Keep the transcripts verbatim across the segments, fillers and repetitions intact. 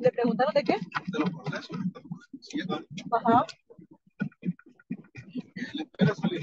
¿Le preguntaron de qué? De los procesos. Ajá. Le espera salir.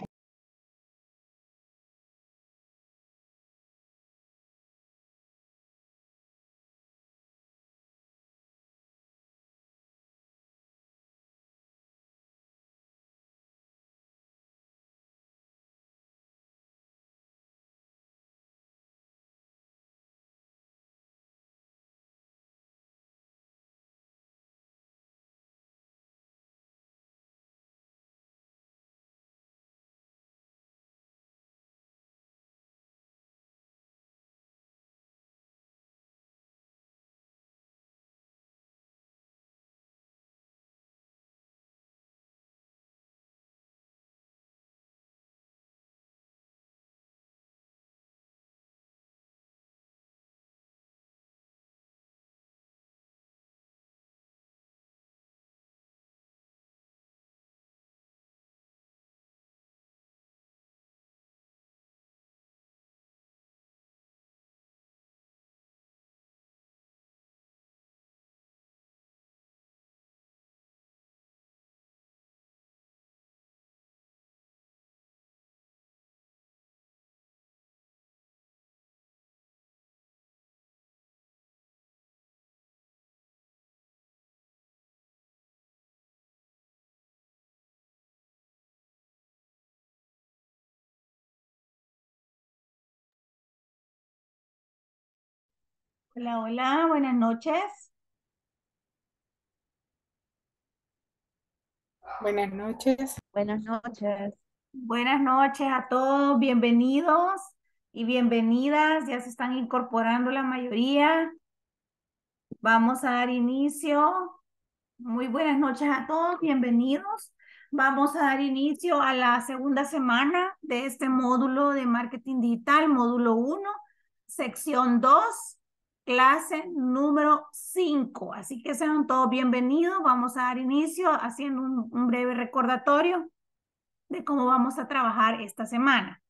Hola, hola, buenas noches. Buenas noches. Buenas noches. Buenas noches a todos, bienvenidos y bienvenidas, ya se están incorporando la mayoría. Vamos a dar inicio. Muy buenas noches a todos, bienvenidos. Vamos a dar inicio a la segunda semana de este módulo de marketing digital, módulo uno, sección dos. Clase número cinco, así que sean todos bienvenidos. Vamos a dar inicio haciendo un, un breve recordatorio de cómo vamos a trabajar esta semana.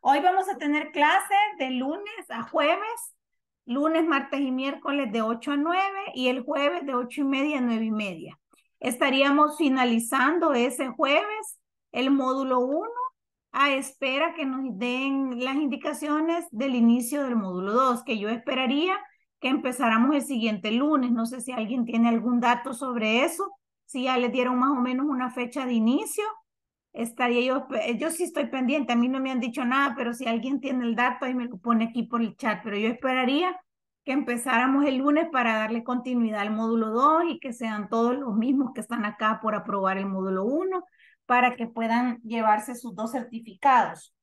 Hoy vamos a tener clases de lunes a jueves, lunes, martes y miércoles de ocho a nueve y el jueves de ocho y media a nueve y media. Estaríamos finalizando ese jueves el módulo uno a espera que nos den las indicaciones del inicio del módulo dos, que yo esperaría que empezáramos el siguiente lunes. No sé si alguien tiene algún dato sobre eso, si ya les dieron más o menos una fecha de inicio. Estaría yo, yo sí estoy pendiente, a mí no me han dicho nada, pero si alguien tiene el dato, ahí me lo pone aquí por el chat, pero yo esperaría que empezáramos el lunes para darle continuidad al módulo dos y que sean todos los mismos que están acá por aprobar el módulo uno, para que puedan llevarse sus dos certificados.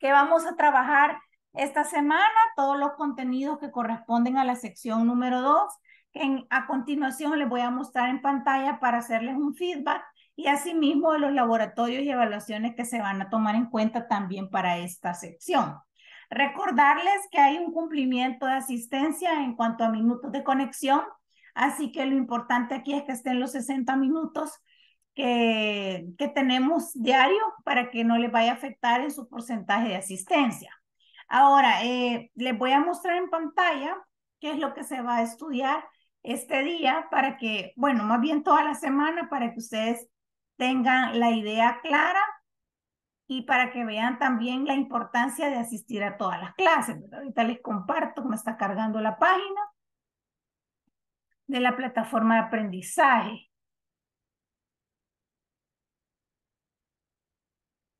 ¿Qué vamos a trabajar esta semana? Todos los contenidos que corresponden a la sección número dos, que en, a continuación les voy a mostrar en pantalla para hacerles un feedback, y asimismo de los laboratorios y evaluaciones que se van a tomar en cuenta también para esta sección. Recordarles que hay un cumplimiento de asistencia en cuanto a minutos de conexión, así que lo importante aquí es que estén los sesenta minutos Que, que tenemos diario para que no les vaya a afectar en su porcentaje de asistencia. Ahora, eh, les voy a mostrar en pantalla qué es lo que se va a estudiar este día para que, bueno, más bien toda la semana, para que ustedes tengan la idea clara y para que vean también la importancia de asistir a todas las clases. Ahorita les comparto cómo está cargando la página de la plataforma de aprendizaje.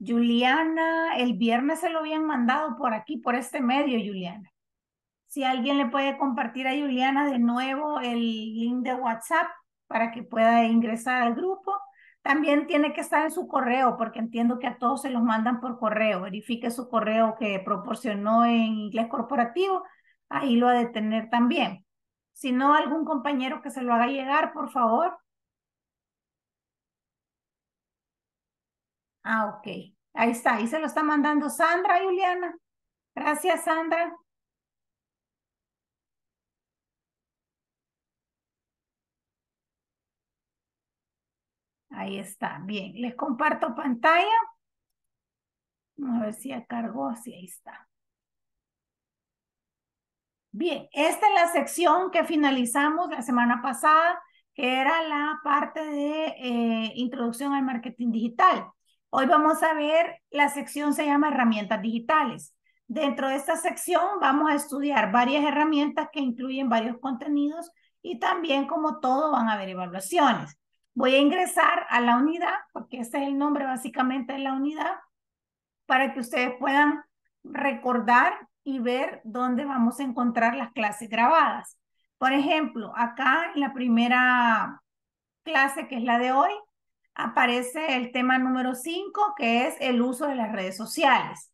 Juliana, el viernes se lo habían mandado por aquí, por este medio, Juliana. Si alguien le puede compartir a Juliana de nuevo el link de WhatsApp para que pueda ingresar al grupo. También tiene que estar en su correo, porque entiendo que a todos se los mandan por correo. Verifique su correo que proporcionó en Inglés Corporativo. Ahí lo ha de tener también. Si no, algún compañero que se lo haga llegar, por favor. Ah, ok. Ahí está. Ahí se lo está mandando Sandra, Juliana. Gracias, Sandra. Ahí está. Bien. Les comparto pantalla. Vamos a ver si ya cargó. Sí, ahí está. Bien, esta es la sección que finalizamos la semana pasada, que era la parte de eh, introducción al marketing digital. Hoy vamos a ver, la sección se llama herramientas digitales. Dentro de esta sección vamos a estudiar varias herramientas que incluyen varios contenidos y también, como todo, van a haber evaluaciones. Voy a ingresar a la unidad, porque este es el nombre básicamente de la unidad, para que ustedes puedan recordar y ver dónde vamos a encontrar las clases grabadas. Por ejemplo, acá en la primera clase, que es la de hoy, aparece el tema número cinco, que es el uso de las redes sociales.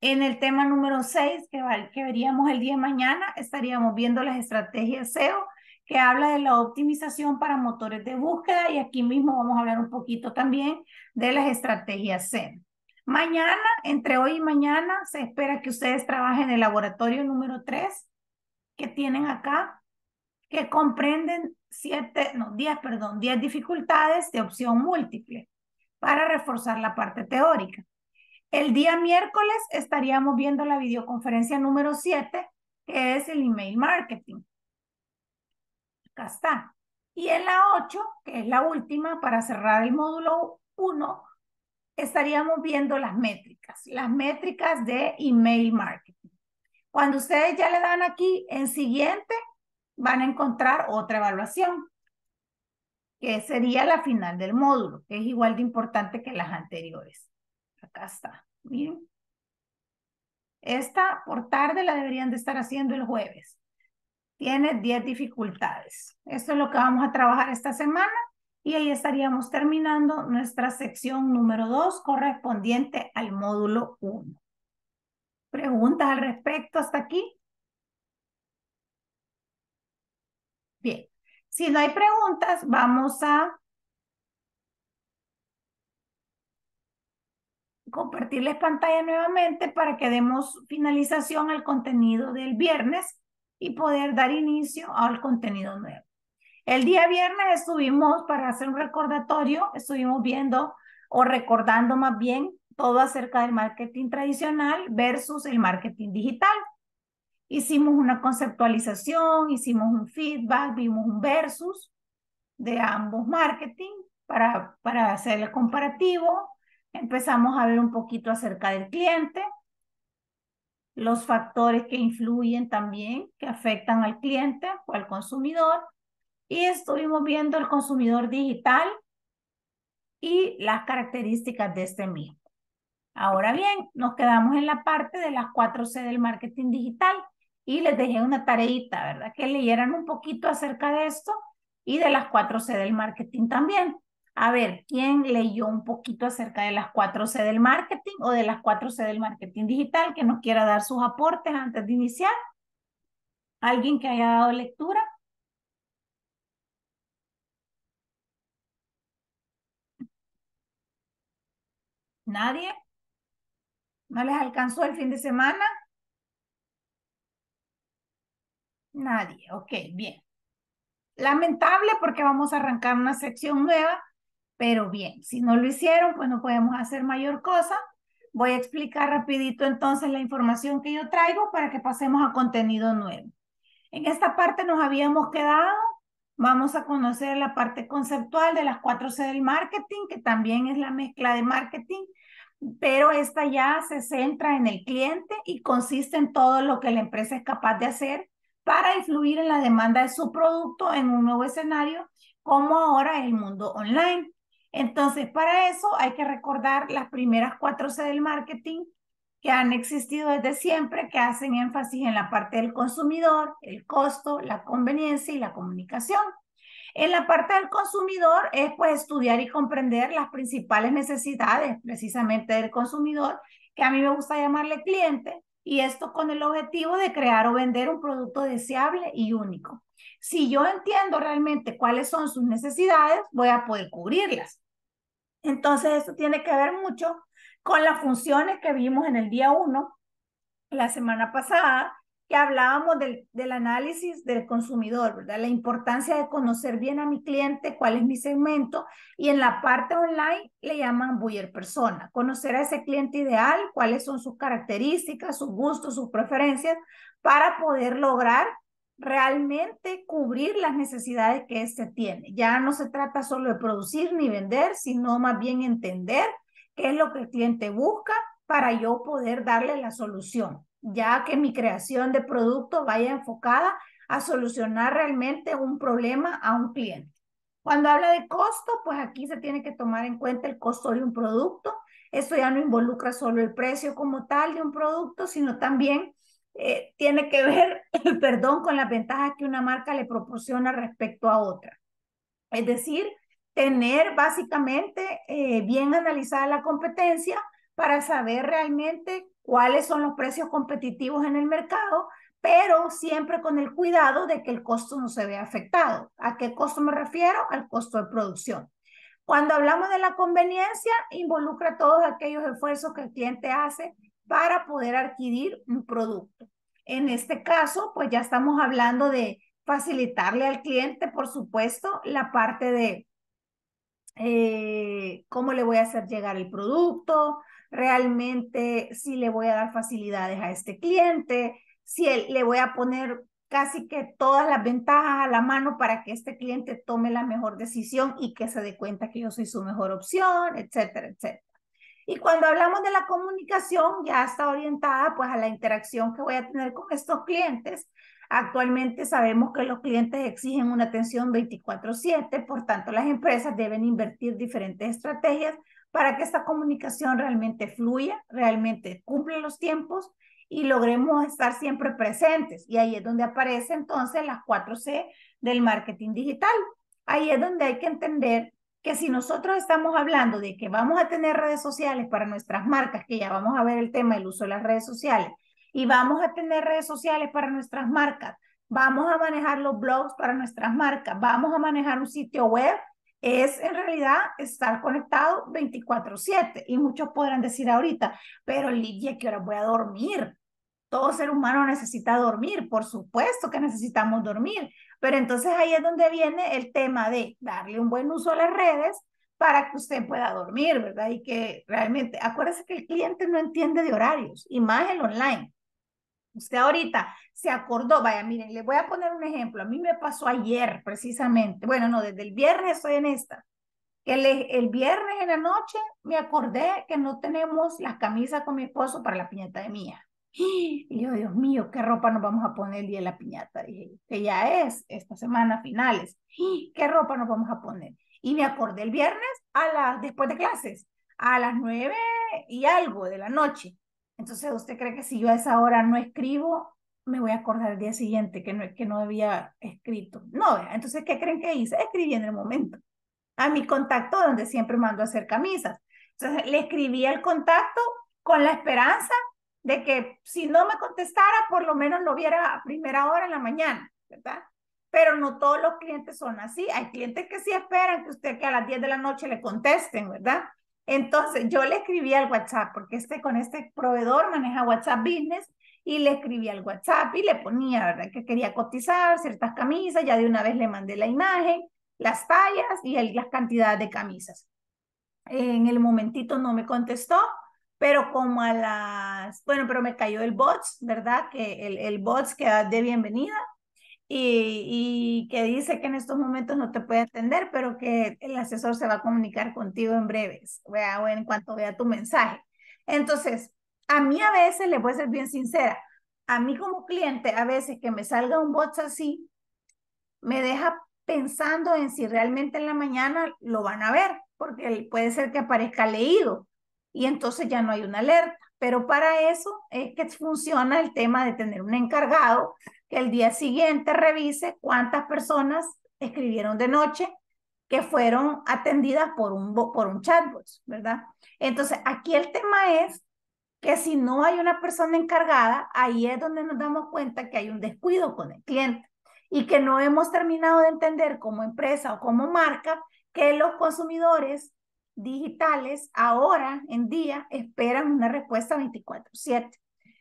En el tema número seis, que, que veríamos el día de mañana, estaríamos viendo las estrategias S E O, que habla de la optimización para motores de búsqueda, y aquí mismo vamos a hablar un poquito también de las estrategias S E M. Mañana, entre hoy y mañana, se espera que ustedes trabajen el laboratorio número tres que tienen acá, que comprenden siete, no, diez, perdón, diez dificultades de opción múltiple para reforzar la parte teórica. El día miércoles estaríamos viendo la videoconferencia número siete, que es el email marketing. Acá está. Y en la ocho, que es la última para cerrar el módulo uno, estaríamos viendo las métricas, las métricas de email marketing. Cuando ustedes ya le dan aquí en siguiente, van a encontrar otra evaluación, que sería la final del módulo, que es igual de importante que las anteriores. Acá está, miren. Esta por tarde la deberían de estar haciendo el jueves. Tiene diez dificultades. Esto es lo que vamos a trabajar esta semana y ahí estaríamos terminando nuestra sección número dos correspondiente al módulo uno. ¿Preguntas al respecto hasta aquí? Bien. Si no hay preguntas, vamos a compartirles pantalla nuevamente para que demos finalización al contenido del viernes y poder dar inicio al contenido nuevo. El día viernes estuvimos, para hacer un recordatorio, estuvimos viendo o recordando más bien todo acerca del marketing tradicional versus el marketing digital. Hicimos una conceptualización, hicimos un feedback, vimos un versus de ambos marketing para, para hacer el comparativo. Empezamos a ver un poquito acerca del cliente, los factores que influyen también, que afectan al cliente o al consumidor. Y estuvimos viendo el consumidor digital y las características de este mismo. Ahora bien, nos quedamos en la parte de las cuatro C del marketing digital y les dejé una tareita, ¿verdad? Que leyeran un poquito acerca de esto y de las cuatro C del marketing también. A ver, ¿quién leyó un poquito acerca de las cuatro C del marketing o de las cuatro C del marketing digital que nos quiera dar sus aportes antes de iniciar? ¿Alguien que haya dado lectura? ¿Nadie? ¿No les alcanzó el fin de semana? Nadie. Ok, bien. Lamentable porque vamos a arrancar una sección nueva. Pero bien, si no lo hicieron, pues no podemos hacer mayor cosa. Voy a explicar rapidito entonces la información que yo traigo para que pasemos a contenido nuevo. En esta parte nos habíamos quedado. Vamos a conocer la parte conceptual de las cuatro C del marketing, que también es la mezcla de marketing, pero esta ya se centra en el cliente y consiste en todo lo que la empresa es capaz de hacer para influir en la demanda de su producto en un nuevo escenario, como ahora el mundo online. Entonces, para eso hay que recordar las primeras cuatro C del marketing que han existido desde siempre, que hacen énfasis en la parte del consumidor, el costo, la conveniencia y la comunicación. En la parte del consumidor es pues estudiar y comprender las principales necesidades precisamente del consumidor, que a mí me gusta llamarle cliente, y esto con el objetivo de crear o vender un producto deseable y único. Si yo entiendo realmente cuáles son sus necesidades, voy a poder cubrirlas. Entonces, esto tiene que ver mucho con las funciones que vimos en el día uno, la semana pasada, que hablábamos del, del análisis del consumidor, ¿verdad? La importancia de conocer bien a mi cliente, cuál es mi segmento, y en la parte online le llaman buyer persona, conocer a ese cliente ideal, cuáles son sus características, sus gustos, sus preferencias, para poder lograr realmente cubrir las necesidades que éste tiene. Ya no se trata solo de producir ni vender, sino más bien entender qué es lo que el cliente busca para yo poder darle la solución, ya que mi creación de producto vaya enfocada a solucionar realmente un problema a un cliente. Cuando habla de costo, pues aquí se tiene que tomar en cuenta el costo de un producto. Esto ya no involucra solo el precio como tal de un producto, sino también eh, tiene que ver, perdón, con las ventajas que una marca le proporciona respecto a otra. Es decir, tener básicamente eh, bien analizada la competencia para saber realmente cuáles son los precios competitivos en el mercado, pero siempre con el cuidado de que el costo no se vea afectado. ¿A qué costo me refiero? Al costo de producción. Cuando hablamos de la conveniencia, involucra todos aquellos esfuerzos que el cliente hace para poder adquirir un producto. En este caso, pues ya estamos hablando de facilitarle al cliente, por supuesto, la parte de eh, cómo le voy a hacer llegar el producto, realmente si le voy a dar facilidades a este cliente, si le voy a poner casi que todas las ventajas a la mano para que este cliente tome la mejor decisión y que se dé cuenta que yo soy su mejor opción, etcétera, etcétera. Y cuando hablamos de la comunicación, ya está orientada pues a la interacción que voy a tener con estos clientes. Actualmente sabemos que los clientes exigen una atención veinticuatro siete, por tanto las empresas deben invertir diferentes estrategias para que esta comunicación realmente fluya, realmente cumpla los tiempos y logremos estar siempre presentes. Y ahí es donde aparece entonces las cuatro C del marketing digital. Ahí es donde hay que entender que si nosotros estamos hablando de que vamos a tener redes sociales para nuestras marcas, que ya vamos a ver el tema del uso de las redes sociales, y vamos a tener redes sociales para nuestras marcas, vamos a manejar los blogs para nuestras marcas, vamos a manejar un sitio web, es en realidad estar conectado veinticuatro siete. Y muchos podrán decir ahorita, pero Lidia, ¿qué hora voy a dormir? Todo ser humano necesita dormir, por supuesto que necesitamos dormir, pero entonces ahí es donde viene el tema de darle un buen uso a las redes para que usted pueda dormir, ¿verdad? Y que realmente, acuérdese que el cliente no entiende de horarios, y más el online. Usted ahorita se acordó, vaya, miren, les voy a poner un ejemplo. A mí me pasó ayer precisamente, bueno, no, desde el viernes estoy en esta. El, el viernes en la noche me acordé que no tenemos las camisas con mi esposo para la piñata de mía. Y yo, Dios mío, ¿qué ropa nos vamos a poner el día de la piñata? Dije, que ya es, esta semana finales. ¿Qué ropa nos vamos a poner? Y me acordé el viernes, a la, después de clases, a las nueve y algo de la noche. Entonces, ¿usted cree que si yo a esa hora no escribo, me voy a acordar el día siguiente que no, que no había escrito? No, entonces, ¿qué creen que hice? Escribí en el momento. A mi contacto, donde siempre mando a hacer camisas. Entonces, le escribí al contacto con la esperanza de que si no me contestara, por lo menos lo viera a primera hora en la mañana, ¿verdad? Pero no todos los clientes son así. Hay clientes que sí esperan que usted que a las diez de la noche le contesten, ¿verdad? Entonces, yo le escribí al WhatsApp, porque este, con este proveedor maneja WhatsApp Business, y le escribí al WhatsApp y le ponía, ¿verdad?, que quería cotizar ciertas camisas. Ya de una vez le mandé la imagen, las tallas y el, las cantidades de camisas. En el momentito no me contestó, pero como a las... Bueno, pero me cayó el bots, ¿verdad? Que el, el bots que da de bienvenida y, y que dice que en estos momentos no te puede atender, pero que el asesor se va a comunicar contigo en breves, ¿verdad?, o en cuanto vea tu mensaje. Entonces, a mí a veces, les voy a ser bien sincera, a mí como cliente, a veces que me salga un bots así, me deja pensando en si realmente en la mañana lo van a ver, porque puede ser que aparezca leído, y entonces ya no hay una alerta. Pero para eso es que funciona el tema de tener un encargado que el día siguiente revise cuántas personas escribieron de noche que fueron atendidas por un, por un chatbot, ¿verdad? Entonces, aquí el tema es que si no hay una persona encargada, ahí es donde nos damos cuenta que hay un descuido con el cliente y que no hemos terminado de entender como empresa o como marca que los consumidores digitales ahora en día esperan una respuesta veinticuatro siete.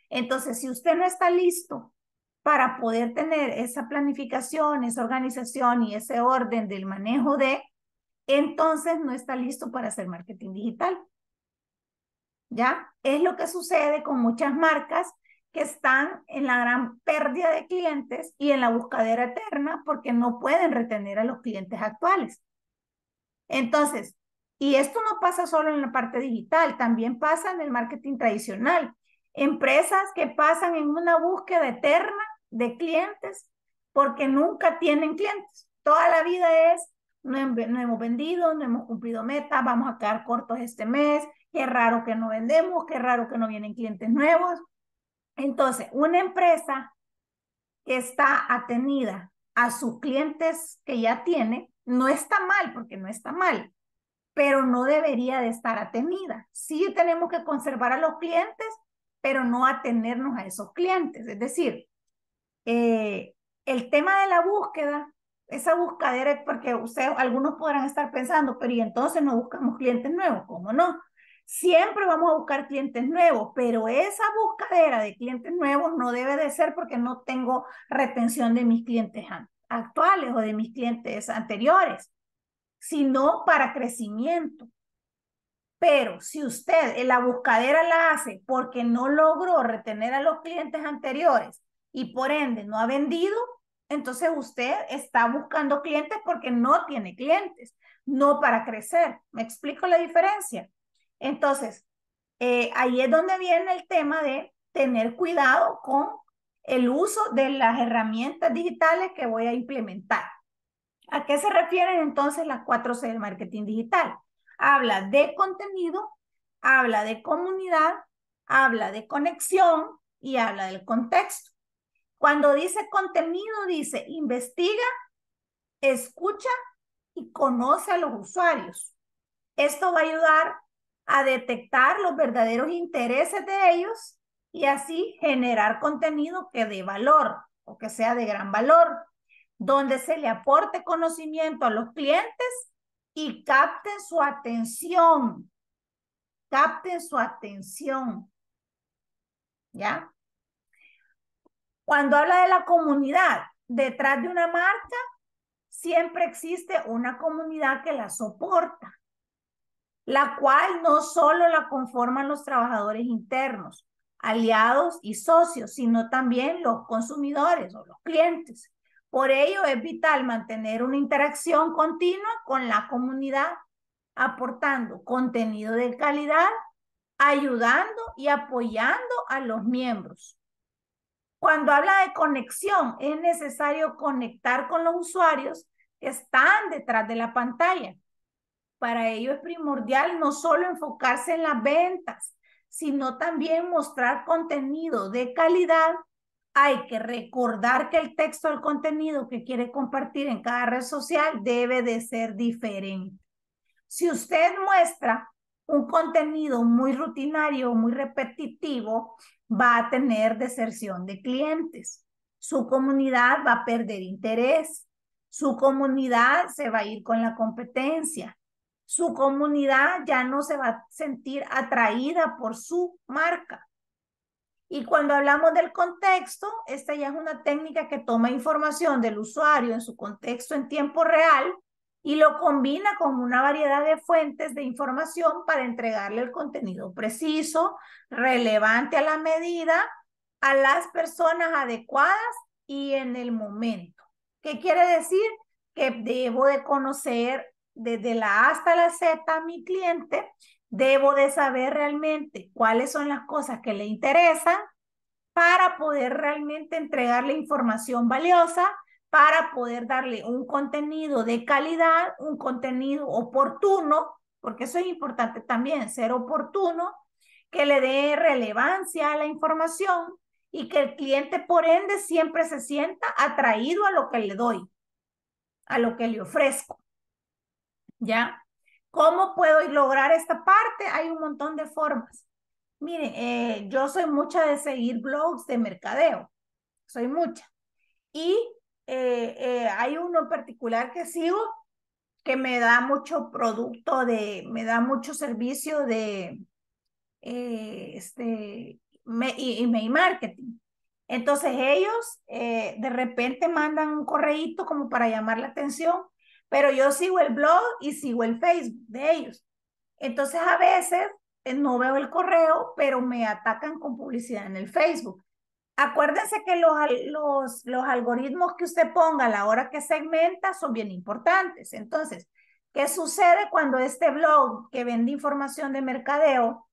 Entonces, si usted no está listo para poder tener esa planificación, esa organización y ese orden del manejo de, entonces no está listo para hacer marketing digital. ¿Ya? Es lo que sucede con muchas marcas que están en la gran pérdida de clientes y en la buscadera eterna porque no pueden retener a los clientes actuales. Entonces, y esto no pasa solo en la parte digital, también pasa en el marketing tradicional. Empresas que pasan en una búsqueda eterna de clientes porque nunca tienen clientes. Toda la vida es, no hemos vendido, no hemos cumplido metas, vamos a quedar cortos este mes, qué raro que no vendemos, qué raro que no vienen clientes nuevos. Entonces, una empresa que está atenida a sus clientes que ya tiene, no está mal, porque no está mal, pero no debería de estar atenida. Sí tenemos que conservar a los clientes, pero no atenernos a esos clientes. Es decir, eh, el tema de la búsqueda, esa buscadera, porque ustedes, algunos podrán estar pensando, pero ¿y entonces no buscamos clientes nuevos? ¿Cómo no? Siempre vamos a buscar clientes nuevos, pero esa buscadera de clientes nuevos no debe de ser porque no tengo retención de mis clientes actuales o de mis clientes anteriores, sino para crecimiento. Pero si usted la buscadera la hace porque no logró retener a los clientes anteriores y por ende no ha vendido, entonces usted está buscando clientes porque no tiene clientes, no para crecer. ¿Me explico la diferencia? Entonces, eh, ahí es donde viene el tema de tener cuidado con el uso de las herramientas digitales que voy a implementar. ¿A qué se refieren entonces las cuatro C del marketing digital? Habla de contenido, habla de comunidad, habla de conexión y habla del contexto. Cuando dice contenido, dice investiga, escucha y conoce a los usuarios. Esto va a ayudar a detectar los verdaderos intereses de ellos y así generar contenido que dé valor o que sea de gran valor, donde se le aporte conocimiento a los clientes y capten su atención. Capten su atención. ¿Ya? Cuando habla de la comunidad, detrás de una marca siempre existe una comunidad que la soporta, la cual no solo la conforman los trabajadores internos, aliados y socios, sino también los consumidores o los clientes. Por ello es vital mantener una interacción continua con la comunidad, aportando contenido de calidad, ayudando y apoyando a los miembros. Cuando habla de conexión, es necesario conectar con los usuarios que están detrás de la pantalla. Para ello es primordial no solo enfocarse en las ventas, sino también mostrar contenido de calidad. Hay que recordar que el texto del contenido que quiere compartir en cada red social debe de ser diferente. Si usted muestra un contenido muy rutinario, muy repetitivo, va a tener deserción de clientes. Su comunidad va a perder interés. Su comunidad se va a ir con la competencia. Su comunidad ya no se va a sentir atraída por su marca. Y cuando hablamos del contexto, esta ya es una técnica que toma información del usuario en su contexto en tiempo real y lo combina con una variedad de fuentes de información para entregarle el contenido preciso, relevante a la medida, a las personas adecuadas y en el momento. ¿Qué quiere decir? Que debo de conocer desde la A hasta la Z a mi cliente, debo de saber realmente cuáles son las cosas que le interesan para poder realmente entregarle información valiosa, para poder darle un contenido de calidad, un contenido oportuno, porque eso es importante también, ser oportuno, que le dé relevancia a la información y que el cliente por ende siempre se sienta atraído a lo que le doy, a lo que le ofrezco. ¿Ya? ¿Cómo puedo lograr esta parte? Hay un montón de formas. Miren, eh, yo soy mucha de seguir blogs de mercadeo. Soy mucha. Y eh, eh, hay uno en particular que sigo que me da mucho producto, de, me da mucho servicio de eh, este, me, email marketing. Entonces ellos eh, de repente mandan un correíto como para llamar la atención. Pero yo sigo el blog y sigo el Facebook de ellos. Entonces a veces eh, no veo el correo, pero me atacan con publicidad en el Facebook. Acuérdense que los, los, los algoritmos que usted ponga a la hora que segmenta son bien importantes. Entonces, ¿qué sucede cuando este blog que vende información de mercadeo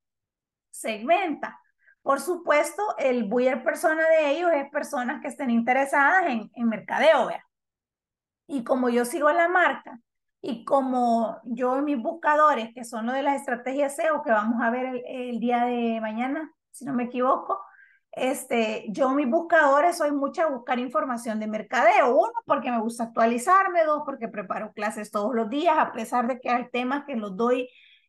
segmenta? Por supuesto, el buyer persona de ellos es personas que estén interesadas en, en mercadeo, ¿verdad? Y como yo sigo la marca y como yo en mis buscadores, que son lo de las estrategias S E O que vamos a ver el, el día de mañana, si no me equivoco, Este, yo mis buscadores soy mucha a buscar información de mercadeo. Uno, porque me gusta actualizarme. Dos, porque preparo clases todos los días, a pesar de que hay temas que los doy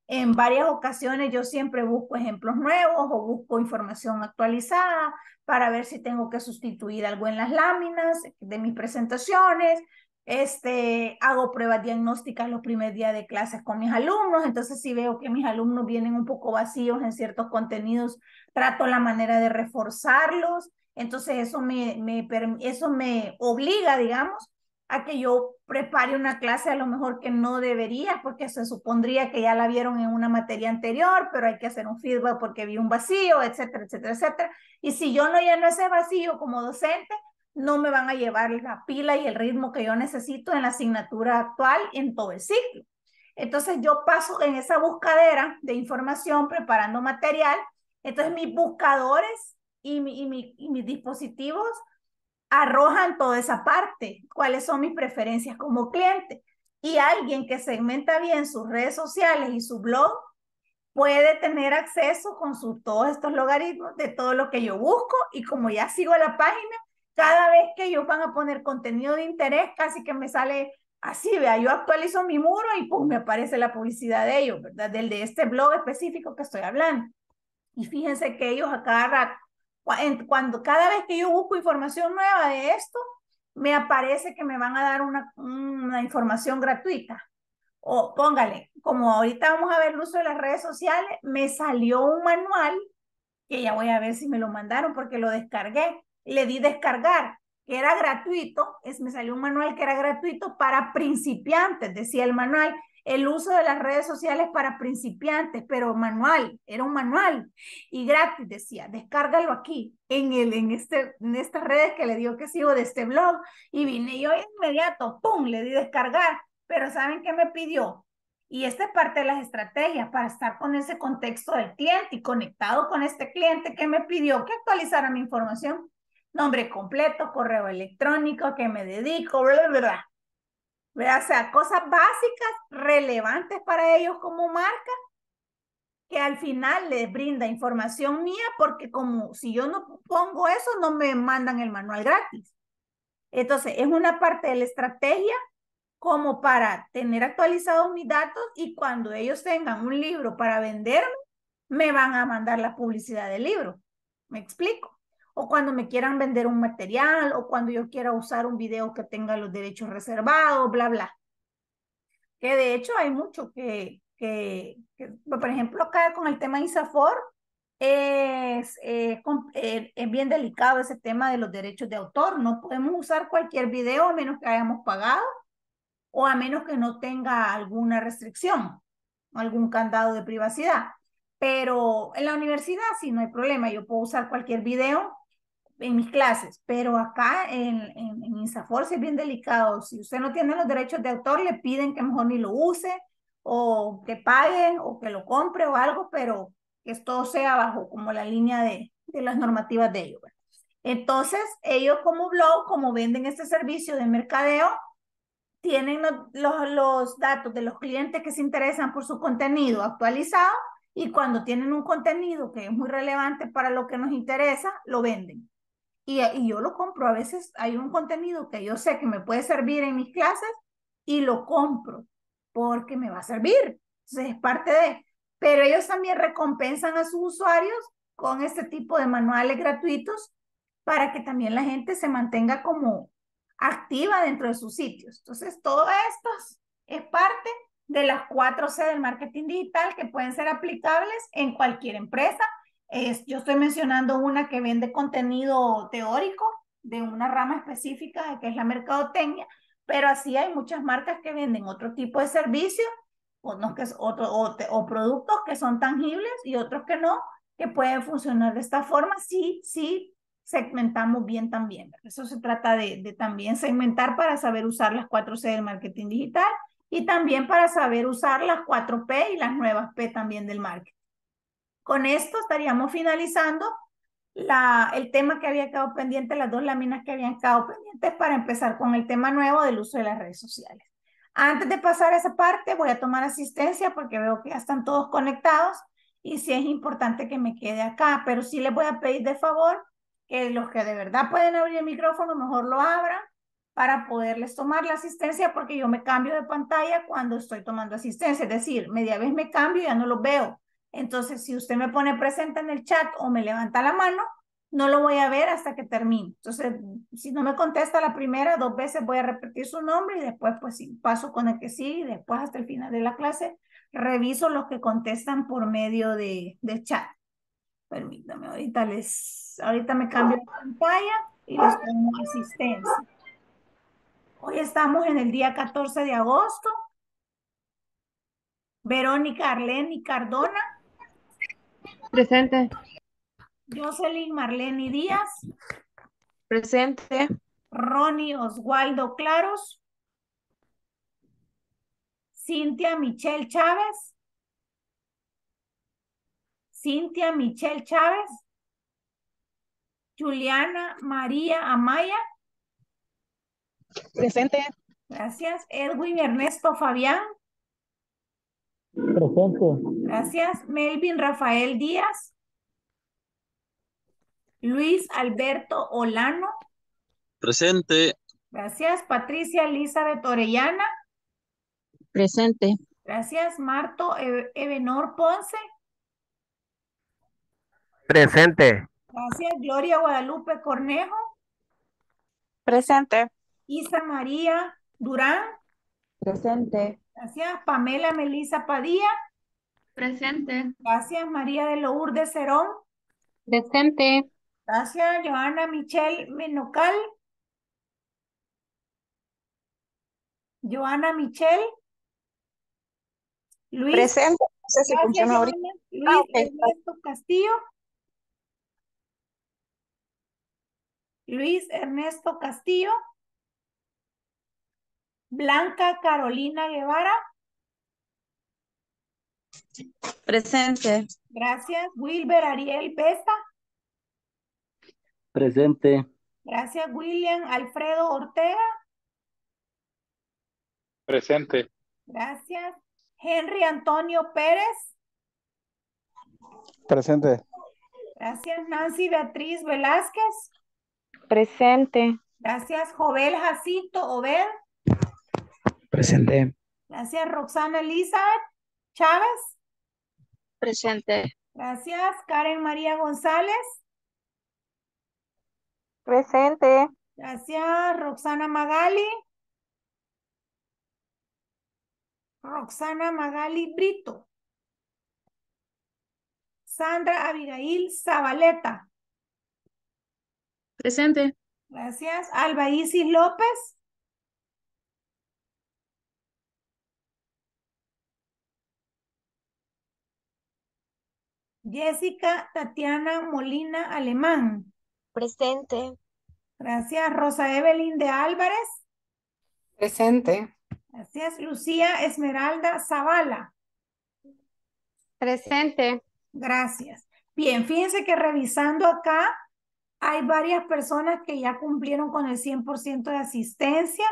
en varias ocasiones. Yo siempre busco ejemplos nuevos o busco información actualizada para ver si tengo que sustituir algo en las láminas de mis presentaciones. Este, hago pruebas diagnósticas los primeros días de clases con mis alumnos. Entonces, si veo que mis alumnos vienen un poco vacíos en ciertos contenidos, trato la manera de reforzarlos. Entonces, eso me, me, eso me obliga, digamos, a que yo prepare una clase a lo mejor que no debería, porque se supondría que ya la vieron en una materia anterior, pero hay que hacer un feedback porque vi un vacío, etcétera, etcétera, etcétera. Y si yo no lleno ese vacío como docente, no me van a llevar la pila y el ritmo que yo necesito en la asignatura actual en todo el ciclo. Entonces yo paso en esa buscadera de información preparando material. Entonces mis buscadores y, mi, y, mi, y mis dispositivos arrojan toda esa parte, cuáles son mis preferencias como cliente. Y alguien que segmenta bien sus redes sociales y su blog puede tener acceso con su, todos estos logaritmos de todo lo que yo busco, y como ya sigo la página, cada vez que ellos van a poner contenido de interés, casi que me sale así, vea, yo actualizo mi muro y pum, me aparece la publicidad de ellos, ¿verdad? Del de este blog específico que estoy hablando. Y fíjense que ellos a cada rato, cuando, cada vez que yo busco información nueva de esto, me aparece que me van a dar una, una información gratuita. O póngale, como ahorita vamos a ver el uso de las redes sociales, me salió un manual, que ya voy a ver si me lo mandaron porque lo descargué. Le di descargar, que era gratuito, es, me salió un manual que era gratuito para principiantes, decía el manual, el uso de las redes sociales para principiantes, pero manual, era un manual, y gratis decía, descárgalo aquí, en, el, en, este, en estas redes que le digo que sigo de este blog, y vine yo inmediato, pum, le di descargar, pero ¿saben qué me pidió? Y esta es parte de las estrategias para estar con ese contexto del cliente y conectado con este cliente que me pidió que actualizara mi información. Nombre completo, correo electrónico, a qué me dedico, bla, bla, bla. ¿Verdad? O sea, cosas básicas, relevantes para ellos como marca, que al final les brinda información mía, porque como si yo no pongo eso, no me mandan el manual gratis. Entonces, es una parte de la estrategia como para tener actualizados mis datos, y cuando ellos tengan un libro para venderme, me van a mandar la publicidad del libro. ¿Me explico? O cuando me quieran vender un material, o cuando yo quiera usar un video que tenga los derechos reservados, bla, bla. Que de hecho hay mucho que, que, que por ejemplo, acá con el tema INSAFORP, es, eh, es bien delicado ese tema de los derechos de autor. No podemos usar cualquier video a menos que hayamos pagado, o a menos que no tenga alguna restricción, algún candado de privacidad. Pero en la universidad sí, no hay problema, yo puedo usar cualquier video en mis clases, pero acá en, en, en INSAFORP es bien delicado. Si usted no tiene los derechos de autor, le piden que mejor ni lo use, o que pague, o que lo compre o algo, pero que esto sea bajo como la línea de, de las normativas de ellos. Entonces, ellos como blog, como venden este servicio de mercadeo, tienen los, los, los datos de los clientes que se interesan por su contenido actualizado, y cuando tienen un contenido que es muy relevante para lo que nos interesa, lo venden. Y, y yo lo compro. A veces hay un contenido que yo sé que me puede servir en mis clases y lo compro porque me va a servir. Entonces es parte de... Pero ellos también recompensan a sus usuarios con este tipo de manuales gratuitos para que también la gente se mantenga como activa dentro de sus sitios. Entonces todo esto es parte de las cuatro C del marketing digital que pueden ser aplicables en cualquier empresa. Es, yo estoy mencionando una que vende contenido teórico de una rama específica que es la mercadotecnia, pero así hay muchas marcas que venden otro tipo de servicios o, no, que es otro, o, te, o productos que son tangibles y otros que no, que pueden funcionar de esta forma si, si segmentamos bien también. Eso se trata de, de también segmentar para saber usar las cuatro C del marketing digital y también para saber usar las cuatro P y las nuevas P también del marketing. Con esto estaríamos finalizando la, el tema que había quedado pendiente, las dos láminas que habían quedado pendientes para empezar con el tema nuevo del uso de las redes sociales. Antes de pasar a esa parte, voy a tomar asistencia porque veo que ya están todos conectados y sí es importante que me quede acá, pero sí les voy a pedir de favor que los que de verdad pueden abrir el micrófono, mejor lo abran para poderles tomar la asistencia, porque yo me cambio de pantalla cuando estoy tomando asistencia, es decir, media vez me cambio y ya no los veo. Entonces, si usted me pone presente en el chat o me levanta la mano, no lo voy a ver hasta que termine. Entonces, si no me contesta la primera, dos veces voy a repetir su nombre y después pues paso con el que sí, y después hasta el final de la clase reviso los que contestan por medio de, de chat. Permítame, ahorita les, ahorita me cambio de pantalla y les tomo asistencia. Hoy estamos en el día catorce de agosto. Verónica Arleni Cardona. Presente. Jocelyn Marleni Díaz. Presente. Ronnie Oswaldo Claros. Cintia Michelle Chávez. Cintia Michelle Chávez, Juliana María Amaya. Presente. Gracias. Edwin Ernesto Fabián. Presente. Gracias. Melvin Rafael Díaz. Luis Alberto Olano. Presente. Gracias. Patricia Elizabeth Orellana. Presente. Gracias. Marto Ebenor Ponce. Presente. Gracias. Gloria Guadalupe Cornejo. Presente. Isa María Durán. Presente. Gracias. Pamela Melisa Padilla. Presente. Gracias. María de Lourdes Cerón. Presente. Gracias. Joana Michelle Menocal. Joana Michelle. Luis. Presente. No sé si gracias, funciona ahorita. Luis ah, okay. Ernesto Castillo. Luis Ernesto Castillo. Blanca Carolina Guevara. Presente. Gracias. Wilber Ariel Besta. Presente. Gracias. William Alfredo Ortega. Presente. Gracias. Henry Antonio Pérez. Presente. Gracias. Nancy Beatriz Velázquez. Presente. Gracias. Jovel Jacinto Obed. Presente. Gracias. Roxana Elizabeth Chávez. Presente. Gracias. Karen María González. Presente. Gracias. Roxana Magali. Roxana Magali Brito. Sandra Abigail Zabaleta. Presente. Gracias. Alba Isis López. Jessica Tatiana Molina Alemán. Presente. Gracias. Rosa Evelyn de Álvarez. Presente. Gracias. Lucía Esmeralda Zavala. Presente. Gracias. Bien, fíjense que revisando acá, hay varias personas que ya cumplieron con el cien por ciento de asistencia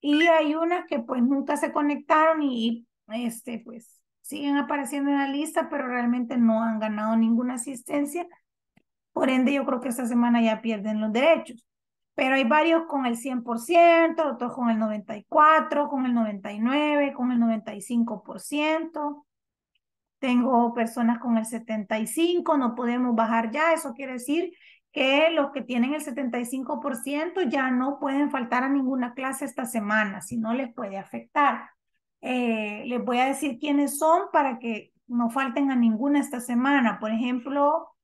y hay unas que pues nunca se conectaron y este pues siguen apareciendo en la lista, pero realmente no han ganado ninguna asistencia. Por ende, yo creo que esta semana ya pierden los derechos. Pero hay varios con el cien por ciento, otros con el noventa y cuatro por ciento, con el noventa y nueve por ciento, con el noventa y cinco por ciento. Tengo personas con el setenta y cinco por ciento, no podemos bajar ya. Eso quiere decir que los que tienen el setenta y cinco por ciento ya no pueden faltar a ninguna clase esta semana, si no les puede afectar. Eh, les voy a decir quiénes son para que no falten a ninguna esta semana. Por ejemplo,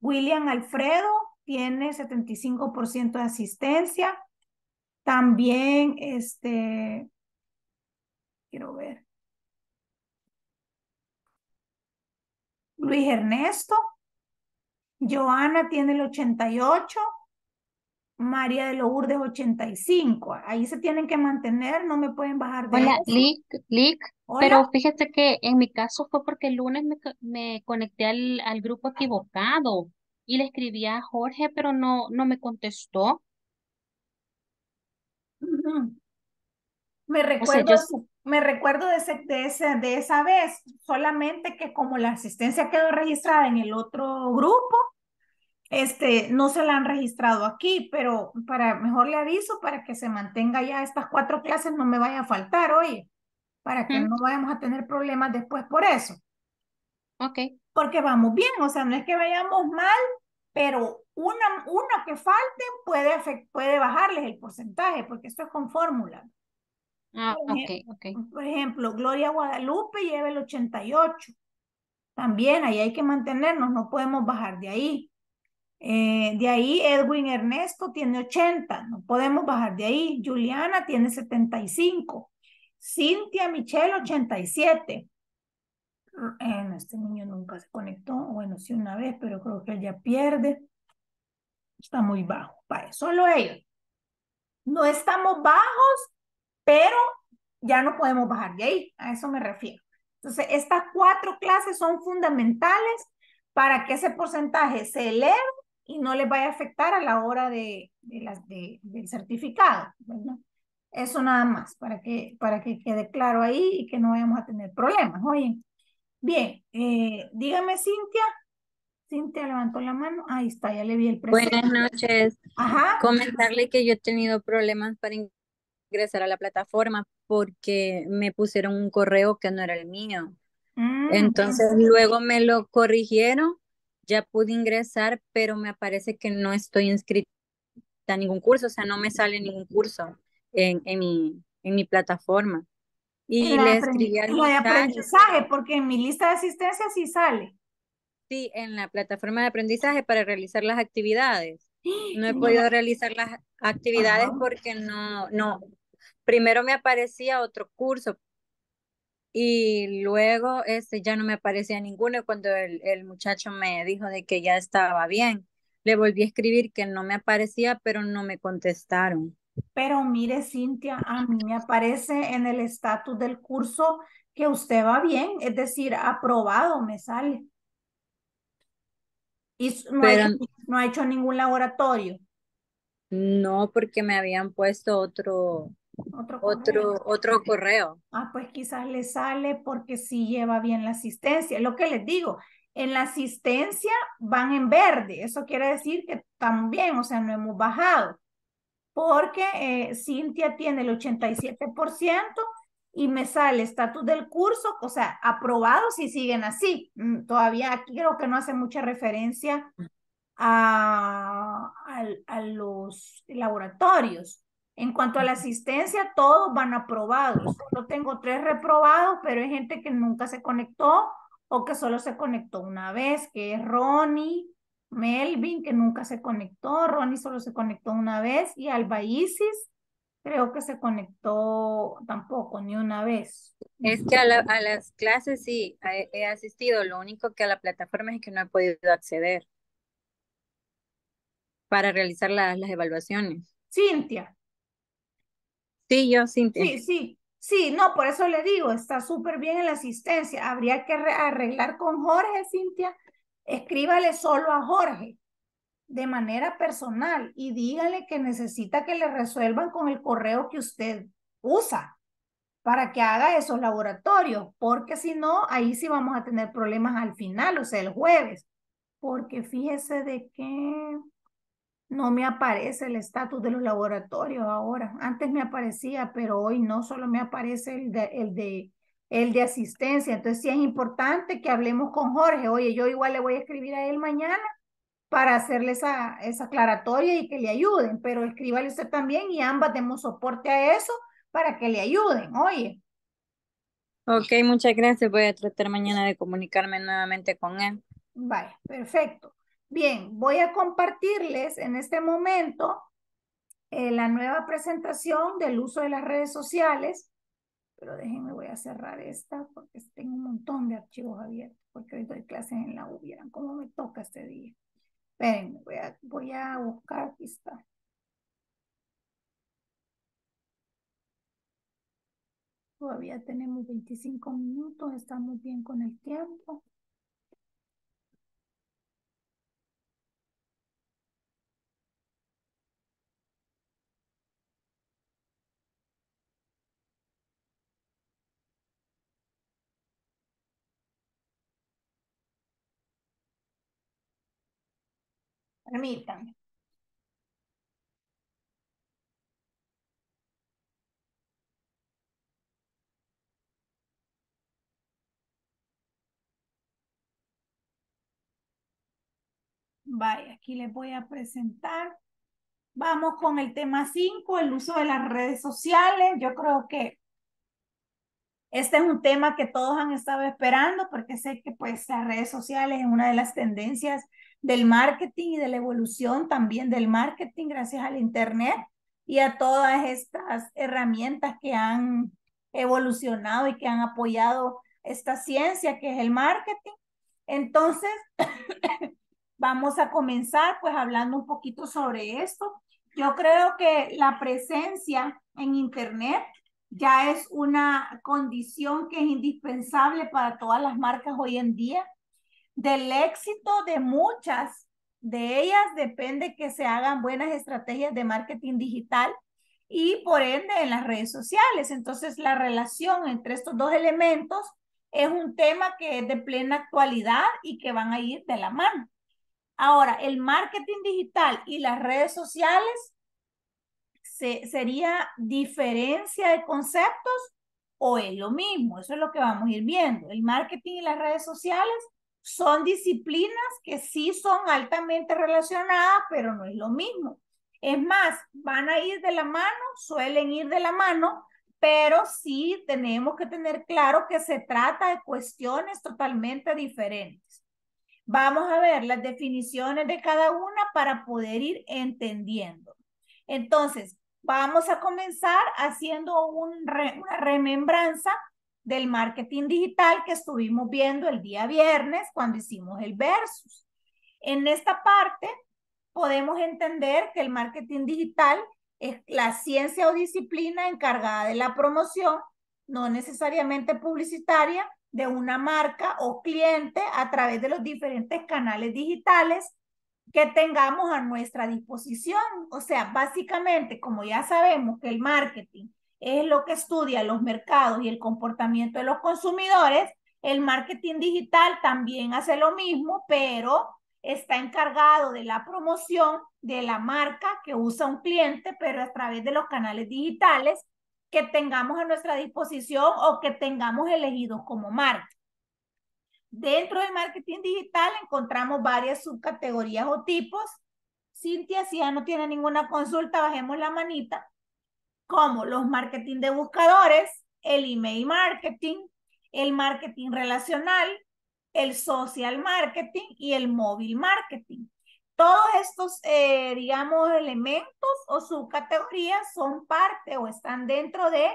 William Alfredo tiene setenta y cinco por ciento de asistencia. También, este, quiero ver. Luis Ernesto Joana tiene el ochenta y ocho. María de Lourdes ochenta y cinco. Ahí se tienen que mantener, no me pueden bajar de... Hola, Lick, Lick. ¿Hola? Pero fíjate que en mi caso fue porque el lunes me, me conecté al, al grupo equivocado y le escribí a Jorge, pero no, no me contestó. Uh-huh. Me recuerdo, o sea, yo... me recuerdo de, ese, de, ese, de esa vez, solamente que como la asistencia quedó registrada en el otro grupo, Este, no se la han registrado aquí, pero para, mejor le aviso para que se mantenga ya estas cuatro clases, no me vaya a faltar, oye, para que mm. no vayamos a tener problemas después por eso. Ok. Porque vamos bien, o sea, no es que vayamos mal, pero una, una que falte puede, afect, puede bajarles el porcentaje, porque esto es con fórmula. Ah, por ok, ok. Por ejemplo, Gloria Guadalupe lleva el ochenta y ocho. También ahí hay que mantenernos, no podemos bajar de ahí. Eh, de ahí Edwin Ernesto tiene ochenta, no podemos bajar de ahí. Juliana tiene setenta y cinco, Cintia Michelle ochenta y siete. Eh, no, este niño nunca se conectó, bueno sí una vez, pero creo que él ya pierde, está muy bajo. Vale, solo ellos, no estamos bajos, pero ya no podemos bajar de ahí, a eso me refiero. Entonces estas cuatro clases son fundamentales para que ese porcentaje se eleve y no les vaya a afectar a la hora de, de las, de, del certificado, ¿verdad? Eso nada más, para que, para que quede claro ahí y que no vayamos a tener problemas. Oye, bien, eh, dígame, Cintia. Cintia levantó la mano. Ahí está, ya le vi el presente. Buenas noches. Ajá. Comentarle que yo he tenido problemas para ingresar a la plataforma porque me pusieron un correo que no era el mío. Mm, Entonces bien. Luego me lo corrigieron. Ya pude ingresar, pero me aparece que no estoy inscrita a ningún curso, o sea, no me sale ningún curso en, en, mi, en mi plataforma. Y le escribí al muchacho. La de aprendizaje, porque en mi lista de asistencia sí sale. Sí, en la plataforma de aprendizaje para realizar las actividades. No he podido realizar las actividades Ajá. porque no, no. Primero me aparecía otro curso, y luego este, ya no me aparecía ninguno. Cuando el, el muchacho me dijo de que ya estaba bien, le volví a escribir que no me aparecía, pero no me contestaron. Pero mire, Cintia, a mí me aparece en el estatus del curso que usted va bien, es decir, aprobado me sale. Y no, pero, ha, hecho, no ha hecho ningún laboratorio. No, porque me habían puesto otro... Otro correo. Otro, otro correo. Ah, pues quizás le sale porque sí lleva bien la asistencia. Lo que les digo, en la asistencia van en verde. Eso quiere decir que también, o sea, no hemos bajado. Porque eh, Cintia tiene el ochenta y siete por ciento y me sale estatus del curso, o sea, aprobados y siguen así. Todavía aquí creo que no hace mucha referencia a, a, a los laboratorios. En cuanto a la asistencia, todos van aprobados. Solo tengo tres reprobados, pero hay gente que nunca se conectó o que solo se conectó una vez, que es Ronnie, Melvin, que nunca se conectó. Ronnie solo se conectó una vez y Alba Isis creo que se conectó tampoco, ni una vez. Es que a, la, a las clases sí he, he asistido. Lo único que a la plataforma es que no he podido acceder para realizar la, las evaluaciones. Cintia. Sí, yo sí. Sí, sí, sí, no, por eso le digo, está súper bien en la asistencia. Habría que arreglar con Jorge, Cintia. Escríbale solo a Jorge, de manera personal, y dígale que necesita que le resuelvan con el correo que usted usa, para que haga esos laboratorios, porque si no, ahí sí vamos a tener problemas al final, o sea, el jueves. Porque fíjese de que... no me aparece el estatus de los laboratorios ahora. Antes me aparecía, pero hoy no, solo me aparece el de, el de, el de asistencia. Entonces sí es importante que hablemos con Jorge. Oye, yo igual le voy a escribir a él mañana para hacerle esa, esa aclaratoria y que le ayuden, pero escríbale usted también y ambas demos soporte a eso para que le ayuden, oye. Ok, muchas gracias. Voy a tratar mañana de comunicarme nuevamente con él. Vale, perfecto. Bien, voy a compartirles en este momento eh, la nueva presentación del uso de las redes sociales. Pero déjenme, voy a cerrar esta porque tengo un montón de archivos abiertos. Porque hoy doy clases en la U, vieran cómo me toca este día. Espérenme, voy a, voy a buscar, aquí está. Todavía tenemos veinticinco minutos, estamos bien con el tiempo. Permítanme. Vaya, aquí les voy a presentar. Vamos con el tema cinco, el uso de las redes sociales. Yo creo que este es un tema que todos han estado esperando porque sé que pues las redes sociales es una de las tendencias del marketing y de la evolución también del marketing gracias al internet y a todas estas herramientas que han evolucionado y que han apoyado esta ciencia que es el marketing. Entonces vamos a comenzar pues hablando un poquito sobre esto. Yo creo que la presencia en internet ya es una condición que es indispensable para todas las marcas hoy en día. Del éxito de muchas de ellas depende que se hagan buenas estrategias de marketing digital y por ende en las redes sociales. Entonces la relación entre estos dos elementos es un tema que es de plena actualidad y que van a ir de la mano. Ahora, el marketing digital y las redes sociales se, sería diferencia de conceptos o es lo mismo. Eso es lo que vamos a ir viendo. El marketing y las redes sociales son disciplinas que sí son altamente relacionadas, pero no es lo mismo. Es más, van a ir de la mano, suelen ir de la mano, pero sí tenemos que tener claro que se trata de cuestiones totalmente diferentes. Vamos a ver las definiciones de cada una para poder ir entendiendo. Entonces, vamos a comenzar haciendo un re, una remembranza del marketing digital que estuvimos viendo el día viernes cuando hicimos el versus. En esta parte podemos entender que el marketing digital es la ciencia o disciplina encargada de la promoción, no necesariamente publicitaria, de una marca o cliente a través de los diferentes canales digitales que tengamos a nuestra disposición. O sea, básicamente, como ya sabemos que el marketing es lo que estudia los mercados y el comportamiento de los consumidores, el marketing digital también hace lo mismo, pero está encargado de la promoción de la marca que usa un cliente, pero a través de los canales digitales que tengamos a nuestra disposición o que tengamos elegidos como marca. Dentro del marketing digital encontramos varias subcategorías o tipos. Cintia, si ya no tiene ninguna consulta, bajemos la manita. Como los marketing de buscadores, el email marketing, el marketing relacional, el social marketing y el móvil marketing. Todos estos, eh, digamos, elementos o subcategorías son parte o están dentro de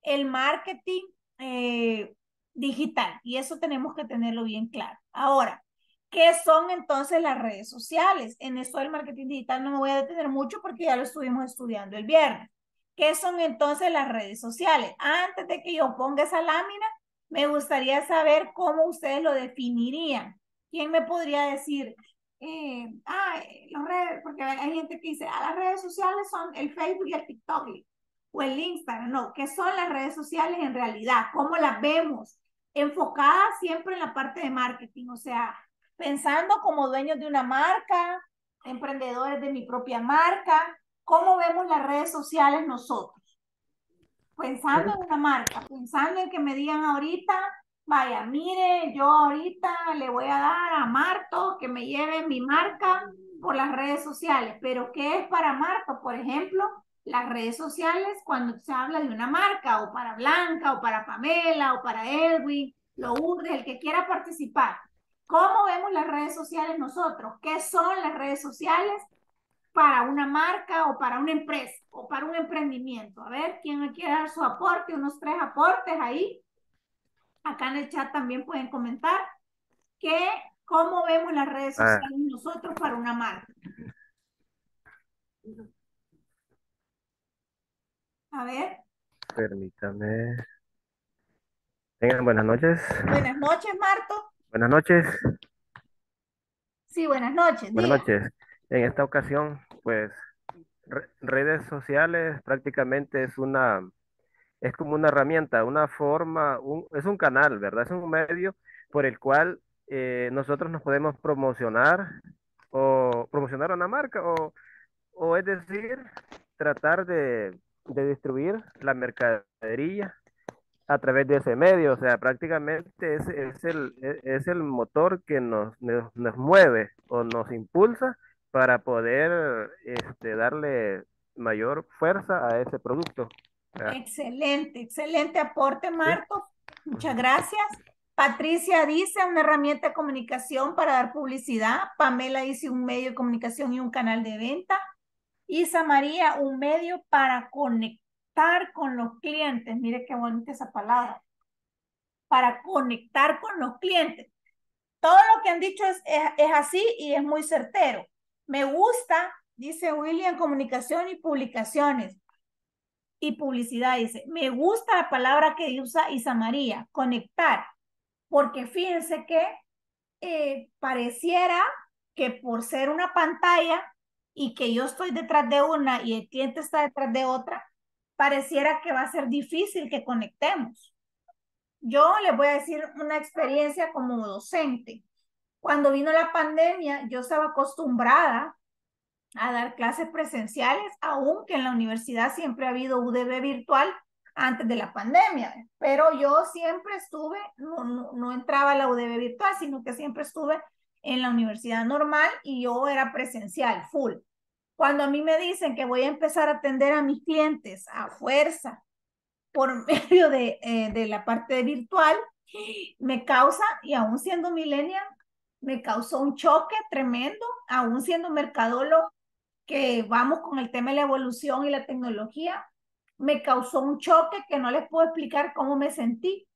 el marketing eh, digital. Y eso tenemos que tenerlo bien claro. Ahora, ¿qué son entonces las redes sociales? En esto del marketing digital no me voy a detener mucho porque ya lo estuvimos estudiando el viernes. ¿Qué son entonces las redes sociales? Antes de que yo ponga esa lámina, me gustaría saber cómo ustedes lo definirían. ¿Quién me podría decir? Eh, ah, las redes, porque hay gente que dice, ah, las redes sociales son el Facebook y el TikTok o el Instagram. No, ¿qué son las redes sociales en realidad? ¿Cómo las vemos? Enfocadas siempre en la parte de marketing, o sea, pensando como dueños de una marca, emprendedores de mi propia marca. ¿Cómo vemos las redes sociales nosotros? Pensando en una marca, pensando en que me digan ahorita, vaya, mire, yo ahorita le voy a dar a Marto que me lleve mi marca por las redes sociales. Pero ¿qué es para Marto? Por ejemplo, las redes sociales cuando se habla de una marca, o para Blanca, o para Pamela, o para Edwin, Lourdes, el que quiera participar. ¿Cómo vemos las redes sociales nosotros? ¿Qué son las redes sociales para una marca o para una empresa o para un emprendimiento? A ver, ¿quién me quiere dar su aporte? Unos tres aportes ahí. Acá en el chat también pueden comentar. ¿Qué ¿Cómo vemos las redes sociales ah. nosotros para una marca? A ver. Permítame. Vengan, buenas noches. Buenas noches, Marto. Buenas noches. Sí, buenas noches. Buenas diga. noches. En esta ocasión, pues, re redes sociales prácticamente es una, es como una herramienta, una forma, un, es un canal, ¿verdad? Es un medio por el cual Eh, nosotros nos podemos promocionar o promocionar una marca o, o es decir, tratar de, de distribuir la mercadería a través de ese medio. O sea, prácticamente es, es, el, es el motor que nos, nos, nos mueve o nos impulsa para poder este, darle mayor fuerza a ese producto. Excelente, excelente aporte, Marco. Sí. Muchas gracias. Patricia dice una herramienta de comunicación para dar publicidad. Pamela dice un medio de comunicación y un canal de venta. Isa María, un medio para conectar con los clientes. Mire qué bonita esa palabra. Para conectar con los clientes. Todo lo que han dicho es, es, es así y es muy certero. Me gusta, dice William, comunicación y publicaciones. Y publicidad, dice. Me gusta la palabra que usa Isa María, conectar. Porque fíjense que eh, pareciera que por ser una pantalla y que yo estoy detrás de una y el cliente está detrás de otra, pareciera que va a ser difícil que conectemos. Yo les voy a decir una experiencia como docente. Cuando vino la pandemia, yo estaba acostumbrada a dar clases presenciales, aunque en la universidad siempre ha habido U D B virtual, antes de la pandemia, pero yo siempre estuve, no, no, no entraba a la U D B virtual, sino que siempre estuve en la universidad normal y yo era presencial, full. Cuando a mí me dicen que voy a empezar a atender a mis clientes a fuerza por medio de, eh, de la parte virtual, me causa, y aún siendo millennial, me causó un choque tremendo, aún siendo mercadólogo, que vamos con el tema de la evolución y la tecnología, me causó un choque que no les puedo explicar cómo me sentí.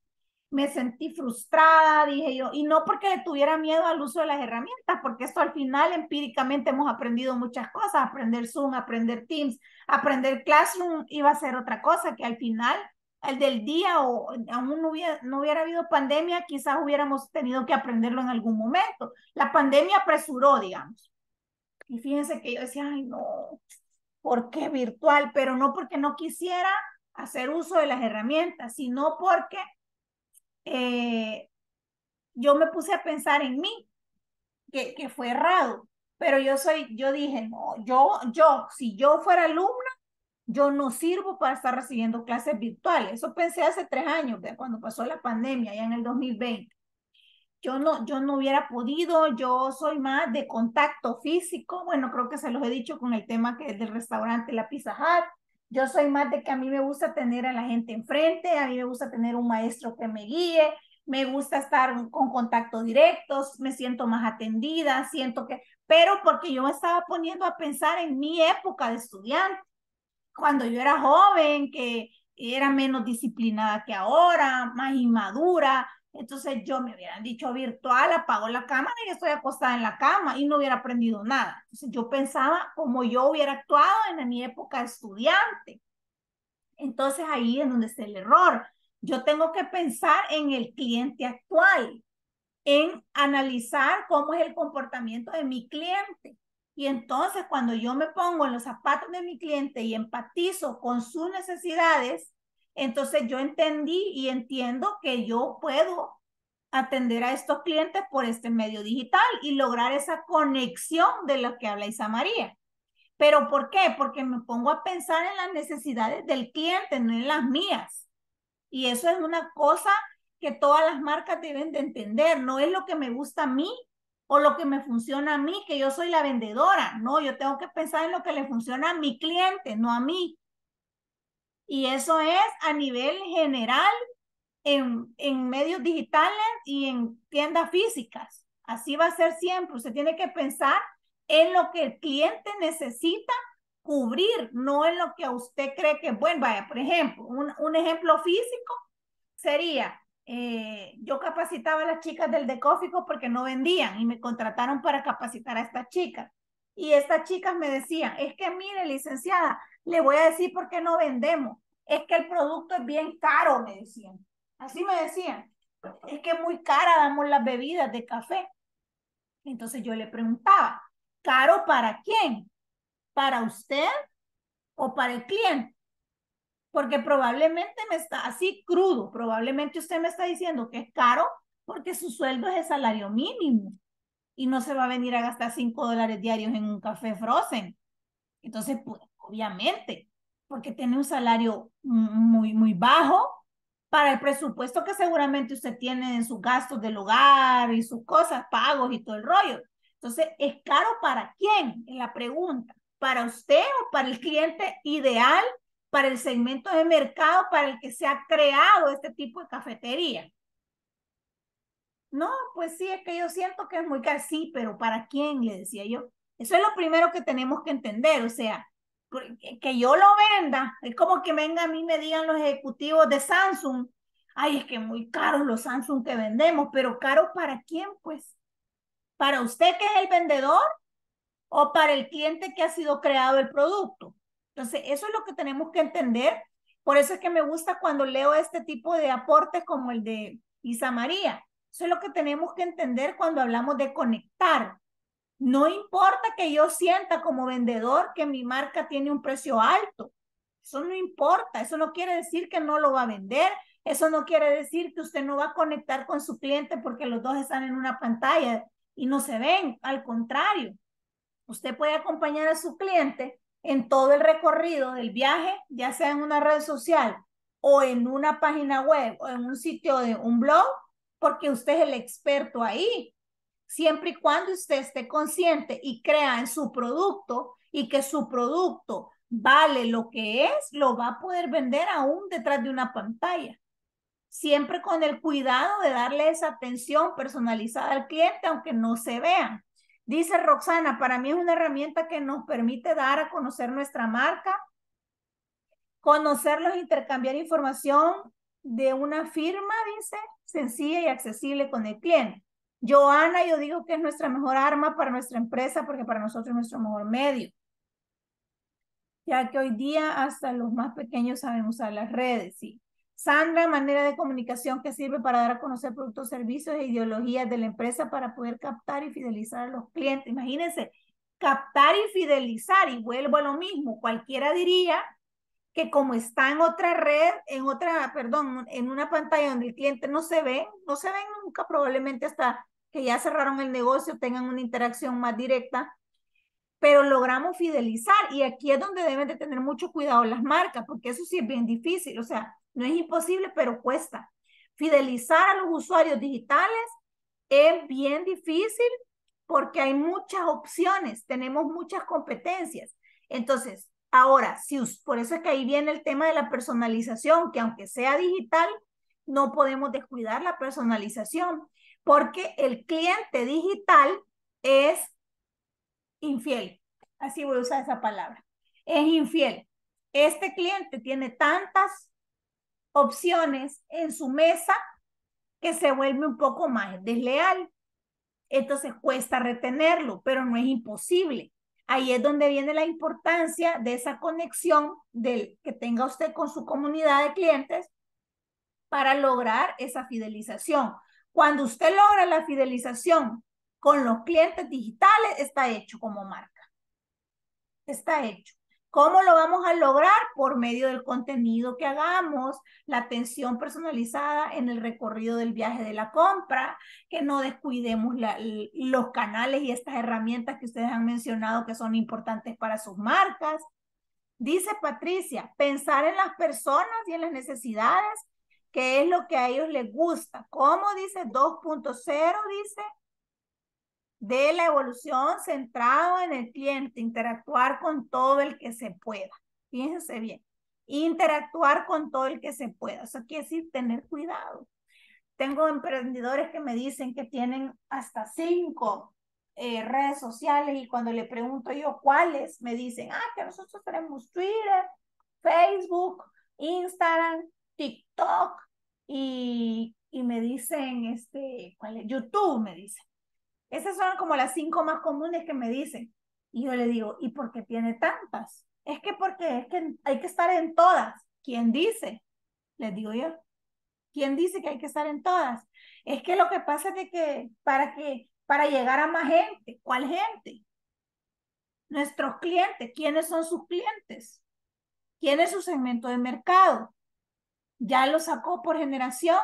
Me sentí frustrada, dije yo, y no porque le tuviera miedo al uso de las herramientas, porque esto al final empíricamente hemos aprendido muchas cosas, aprender Zoom, aprender Teams, aprender Classroom iba a ser otra cosa, que al final, el del día, o aún no hubiera, no hubiera habido pandemia, quizás hubiéramos tenido que aprenderlo en algún momento. La pandemia apresuró, digamos. Y fíjense que yo decía, ay, no... ¿Por qué virtual? Pero no porque no quisiera hacer uso de las herramientas, sino porque eh, yo me puse a pensar en mí, que, que fue errado. Pero yo soy, yo dije, no, yo, yo, si yo fuera alumna, yo no sirvo para estar recibiendo clases virtuales. Eso pensé hace tres años, ¿verdad? Cuando pasó la pandemia, ya en el dos mil veinte. Yo no, yo no hubiera podido, yo soy más de contacto físico, bueno, creo que se los he dicho con el tema que del restaurante La Pizza Hut, yo soy más de que a mí me gusta tener a la gente enfrente, a mí me gusta tener un maestro que me guíe, me gusta estar con contacto directo, me siento más atendida, siento que, pero porque yo me estaba poniendo a pensar en mi época de estudiante, cuando yo era joven, que era menos disciplinada que ahora, más inmadura. Entonces yo me hubieran dicho virtual, apago la cámara y estoy acostada en la cama y no hubiera aprendido nada. Entonces yo pensaba como yo hubiera actuado en mi época de estudiante. Entonces ahí es donde está el error. Yo tengo que pensar en el cliente actual, en analizar cómo es el comportamiento de mi cliente. Y entonces cuando yo me pongo en los zapatos de mi cliente y empatizo con sus necesidades, entonces yo entendí y entiendo que yo puedo atender a estos clientes por este medio digital y lograr esa conexión de lo que habla Isa María. ¿Pero por qué? Porque me pongo a pensar en las necesidades del cliente, no en las mías. Y eso es una cosa que todas las marcas deben de entender. No es lo que me gusta a mí o lo que me funciona a mí, que yo soy la vendedora. No, yo tengo que pensar en lo que le funciona a mi cliente, no a mí. Y eso es a nivel general en, en medios digitales y en tiendas físicas. Así va a ser siempre. Usted tiene que pensar en lo que el cliente necesita cubrir, no en lo que usted cree que es bueno. Vaya, por ejemplo, un, un ejemplo físico sería eh, yo capacitaba a las chicas del Decófico porque no vendían y me contrataron para capacitar a estas chicas. Y estas chicas me decían, es que mire, licenciada, le voy a decir por qué no vendemos. Es que el producto es bien caro, me decían. Así me decían. Es que muy cara damos las bebidas de café. Entonces yo le preguntaba, ¿caro para quién? ¿Para usted o para el cliente? Porque probablemente me está así crudo, probablemente usted me está diciendo que es caro porque su sueldo es el salario mínimo y no se va a venir a gastar cinco dólares diarios en un café frozen. Entonces, pues, obviamente, porque tiene un salario muy, muy bajo para el presupuesto que seguramente usted tiene en sus gastos del hogar y sus cosas, pagos y todo el rollo. Entonces, ¿es caro para quién? Es la pregunta. ¿Para usted o para el cliente ideal? ¿Para el segmento de mercado para el que se ha creado este tipo de cafetería? No, pues sí, es que yo siento que es muy caro. Sí, pero ¿para quién? Le decía yo. Eso es lo primero que tenemos que entender. O sea, que yo lo venda. Es como que venga a mí me digan los ejecutivos de Samsung. Ay, es que muy caros los Samsung que vendemos. Pero ¿caro para quién? Pues, ¿para usted que es el vendedor? ¿O para el cliente que ha sido creado el producto? Entonces, eso es lo que tenemos que entender. Por eso es que me gusta cuando leo este tipo de aportes como el de Isa María. Eso es lo que tenemos que entender cuando hablamos de conectar. No importa que yo sienta como vendedor que mi marca tiene un precio alto. Eso no importa. Eso no quiere decir que no lo va a vender. Eso no quiere decir que usted no va a conectar con su cliente porque los dos están en una pantalla y no se ven. Al contrario, usted puede acompañar a su cliente en todo el recorrido del viaje, ya sea en una red social o en una página web o en un sitio de un blog, porque usted es el experto ahí. Siempre y cuando usted esté consciente y crea en su producto y que su producto vale lo que es, lo va a poder vender aún detrás de una pantalla. Siempre con el cuidado de darle esa atención personalizada al cliente, aunque no se vean. Dice Roxana, para mí es una herramienta que nos permite dar a conocer nuestra marca, conocerlos, intercambiar información de una firma, dice, sencilla y accesible con el cliente. Joana, yo digo que es nuestra mejor arma para nuestra empresa porque para nosotros es nuestro mejor medio. Ya que hoy día hasta los más pequeños saben usar las redes, sí. Sandra, manera de comunicación que sirve para dar a conocer productos, servicios e ideologías de la empresa para poder captar y fidelizar a los clientes. Imagínense, captar y fidelizar, y vuelvo a lo mismo. Cualquiera diría que como está en otra red, en otra, perdón, en una pantalla donde el cliente no se ve, no se ven nunca, probablemente hasta que ya cerraron el negocio, tengan una interacción más directa, pero logramos fidelizar. Y aquí es donde deben de tener mucho cuidado las marcas, porque eso sí es bien difícil, o sea, no es imposible, pero cuesta. Fidelizar a los usuarios digitales es bien difícil porque hay muchas opciones, tenemos muchas competencias. Entonces, ahora, si, por eso es que ahí viene el tema de la personalización, que aunque sea digital, no podemos descuidar la personalización porque el cliente digital es infiel. Así voy a usar esa palabra. Es infiel. Este cliente tiene tantas opciones en su mesa que se vuelve un poco más desleal. Entonces cuesta retenerlo, pero no es imposible. Ahí es donde viene la importancia de esa conexión del que tenga usted con su comunidad de clientes para lograr esa fidelización. Cuando usted logra la fidelización con los clientes digitales, está hecho como marca. Está hecho. ¿Cómo lo vamos a lograr? Por medio del contenido que hagamos, la atención personalizada en el recorrido del viaje de la compra, que no descuidemos la, los canales y estas herramientas que ustedes han mencionado que son importantes para sus marcas. Dice Patricia, pensar en las personas y en las necesidades, que es lo que a ellos les gusta. ¿Cómo? Dice dos punto cero, dice, de la evolución centrado en el cliente, interactuar con todo el que se pueda. Fíjense bien, interactuar con todo el que se pueda. Eso quiere decir tener cuidado. Tengo emprendedores que me dicen que tienen hasta cinco eh, redes sociales y cuando le pregunto yo cuáles, me dicen, ah, que nosotros tenemos Twitter, Facebook, Instagram, TikTok y, y y me dicen, este, ¿cuál es? YouTube, me dicen. Esas son como las cinco más comunes que me dicen. Y yo le digo, ¿y por qué tiene tantas? Es que porque es que hay que estar en todas. ¿Quién dice? Les digo yo. ¿Quién dice que hay que estar en todas? Es que lo que pasa es de que para, que para llegar a más gente. ¿Cuál gente? Nuestros clientes. ¿Quiénes son sus clientes? ¿Quién es su segmento de mercado? ¿Ya lo sacó por generación?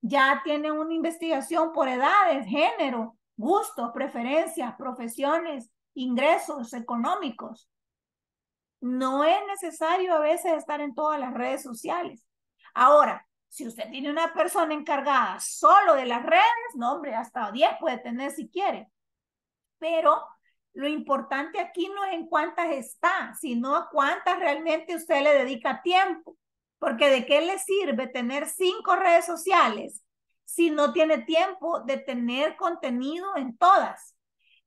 ¿Ya tiene una investigación por edades, género, gustos, preferencias, profesiones, ingresos económicos? No es necesario a veces estar en todas las redes sociales. Ahora, si usted tiene una persona encargada solo de las redes, no hombre, hasta diez puede tener si quiere. Pero lo importante aquí no es en cuántas está, sino a cuántas realmente usted le dedica tiempo. Porque ¿de qué le sirve tener cinco redes sociales si no tiene tiempo de tener contenido en todas?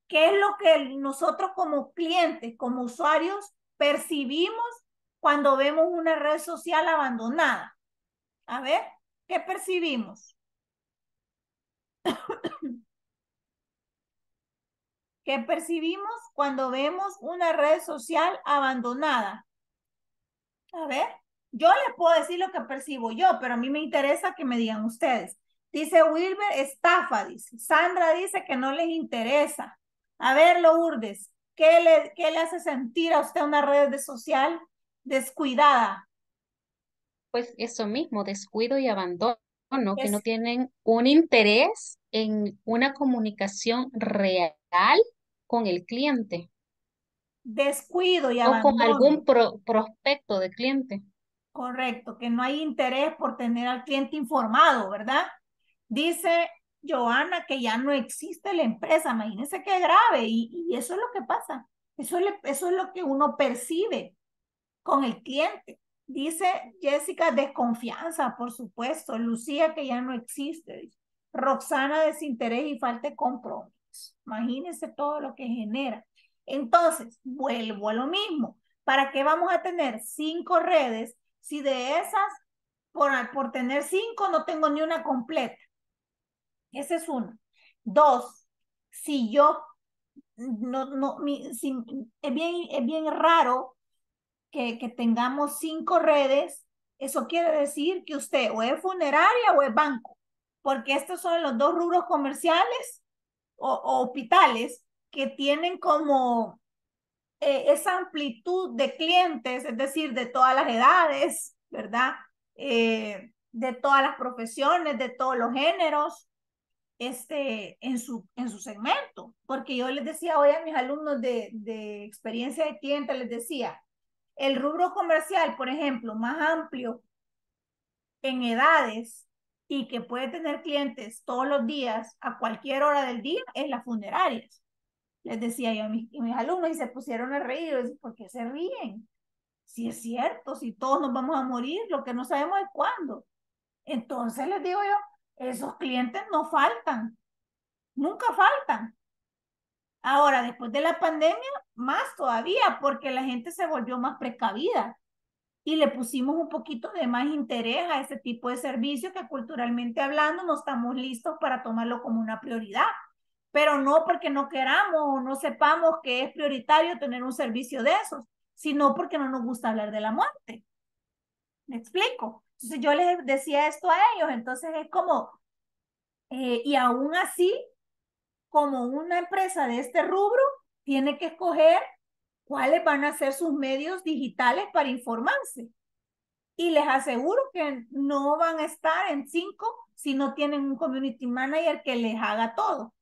¿Qué es lo que nosotros como clientes, como usuarios, percibimos cuando vemos una red social abandonada? A ver, ¿qué percibimos? ¿Qué percibimos cuando vemos una red social abandonada? A ver, yo les puedo decir lo que percibo yo, pero a mí me interesa que me digan ustedes. Dice Wilber, estafa, dice. Sandra dice que no les interesa. A ver, Lourdes, ¿qué le, qué le hace sentir a usted una red social descuidada? Pues eso mismo, descuido y abandono, que no tienen un interés en una comunicación real con el cliente. Descuido y abandono. O con algún pro, prospecto de cliente. Correcto, que no hay interés por tener al cliente informado, ¿verdad? Dice Joana que ya no existe la empresa, imagínense qué grave, y, y eso es lo que pasa, eso, le, eso es lo que uno percibe con el cliente. Dice Jessica, desconfianza, por supuesto. Lucía, que ya no existe. Roxana, desinterés y falta de compromiso. Imagínense todo lo que genera. Entonces, vuelvo a lo mismo. ¿Para qué vamos a tener cinco redes si de esas, por, por tener cinco, no tengo ni una completa? Ese es uno. Dos, si yo, no, no, mi, si, es bien, es bien raro Que, que tengamos cinco redes, eso quiere decir que usted o es funeraria o es banco, porque estos son los dos rubros comerciales o, o hospitales que tienen como eh, esa amplitud de clientes, es decir, de todas las edades, ¿verdad? Eh, de todas las profesiones, de todos los géneros, este, en, su, en su segmento. Porque yo les decía hoy a mis alumnos de, de experiencia de cliente, les decía, el rubro comercial, por ejemplo, más amplio en edades y que puede tener clientes todos los días, a cualquier hora del día, es las funerarias. Les decía yo a mis, a mis alumnos y se pusieron a reír. Yo decía, ¿por qué se ríen? Si es cierto, si todos nos vamos a morir, lo que no sabemos es cuándo. Entonces les digo yo, esos clientes no faltan, nunca faltan. Ahora, después de la pandemia, más todavía, porque la gente se volvió más precavida y le pusimos un poquito de más interés a ese tipo de servicio que culturalmente hablando no estamos listos para tomarlo como una prioridad, pero no porque no queramos o no sepamos que es prioritario tener un servicio de esos, sino porque no nos gusta hablar de la muerte. ¿Me explico? Entonces yo les decía esto a ellos, entonces es como, eh, y aún así, como una empresa de este rubro, tiene que escoger cuáles van a ser sus medios digitales para informarse. Y les aseguro que no van a estar en cinco si no tienen un community manager que les haga todo.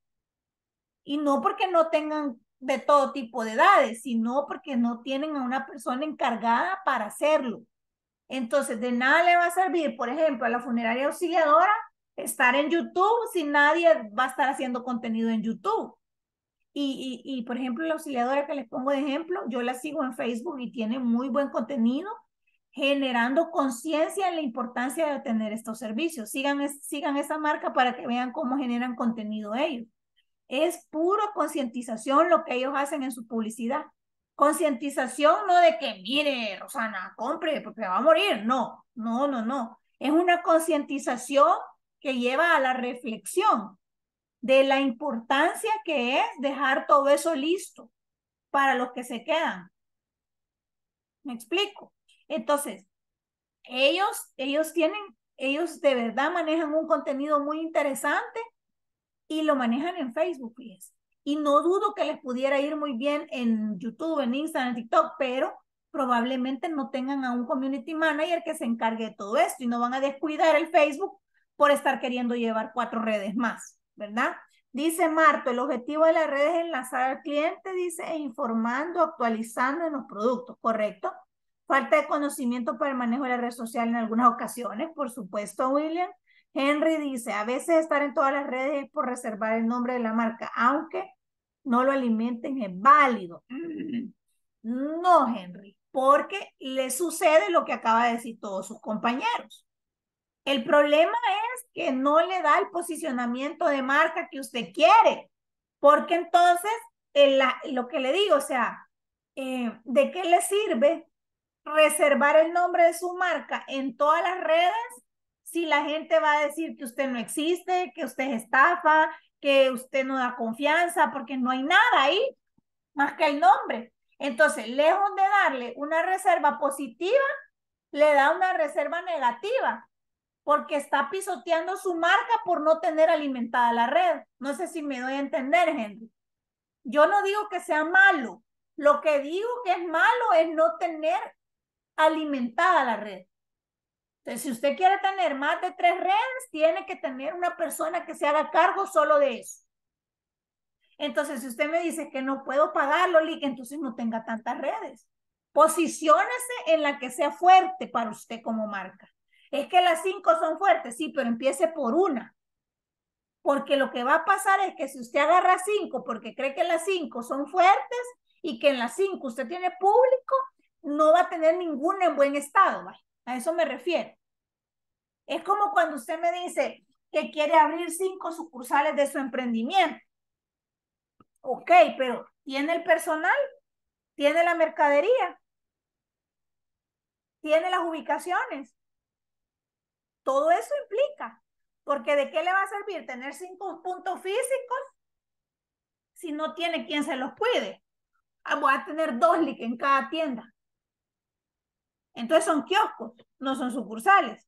Y no porque no tengan de todo tipo de edades, sino porque no tienen a una persona encargada para hacerlo. Entonces, de nada le va a servir, por ejemplo, a la funeraria auxiliadora, estar en YouTube si nadie va a estar haciendo contenido en YouTube. Y, y, y por ejemplo, la auxiliadora que les pongo de ejemplo, yo la sigo en Facebook y tiene muy buen contenido, generando conciencia en la importancia de tener estos servicios. Sigan, sigan esa marca para que vean cómo generan contenido ellos. Es pura concientización lo que ellos hacen en su publicidad. Concientización no de que, mire, Rosana, compre porque va a morir. No, no, no, no. Es una concientización que lleva a la reflexión de la importancia que es dejar todo eso listo para los que se quedan. ¿Me explico? Entonces, ellos, ellos tienen, ellos de verdad manejan un contenido muy interesante y lo manejan en Facebook, fíjense. Y no dudo que les pudiera ir muy bien en YouTube, en Instagram, en TikTok, pero probablemente no tengan a un community manager que se encargue de todo esto y no van a descuidar el Facebook por estar queriendo llevar cuatro redes más, ¿verdad? Dice Marto, el objetivo de las redes es enlazar al cliente, dice, informando, actualizando en los productos, ¿correcto? Falta de conocimiento para el manejo de la red social en algunas ocasiones, por supuesto, William. Henry dice, a veces estar en todas las redes es por reservar el nombre de la marca, aunque no lo alimenten, es válido. No, Henry, porque le sucede lo que acaba de decir todos sus compañeros. El problema es que no le da el posicionamiento de marca que usted quiere, porque entonces, en la, lo que le digo, o sea, eh, ¿de qué le sirve reservar el nombre de su marca en todas las redes si la gente va a decir que usted no existe, que usted es estafa, que usted no da confianza, porque no hay nada ahí más que el nombre? Entonces, lejos de darle una reserva positiva, le da una reserva negativa, porque está pisoteando su marca por no tener alimentada la red. No sé si me doy a entender, Henry. Yo no digo que sea malo. Lo que digo que es malo es no tener alimentada la red. Entonces, si usted quiere tener más de tres redes, tiene que tener una persona que se haga cargo solo de eso. Entonces, si usted me dice que no puedo pagarlo, Lick, entonces no tenga tantas redes. Posiciónese en la que sea fuerte para usted como marca. Es que las cinco son fuertes, sí, pero empiece por una. Porque lo que va a pasar es que si usted agarra cinco porque cree que las cinco son fuertes y que en las cinco usted tiene público, no va a tener ninguna en buen estado, ¿vale? A eso me refiero. Es como cuando usted me dice que quiere abrir cinco sucursales de su emprendimiento. Ok, pero ¿tiene el personal? ¿Tiene la mercadería? ¿Tiene las ubicaciones? Todo eso implica. Porque ¿de qué le va a servir tener cinco puntos físicos si no tiene quien se los cuide? Voy a tener dos en cada tienda. Entonces son kioscos, no son sucursales.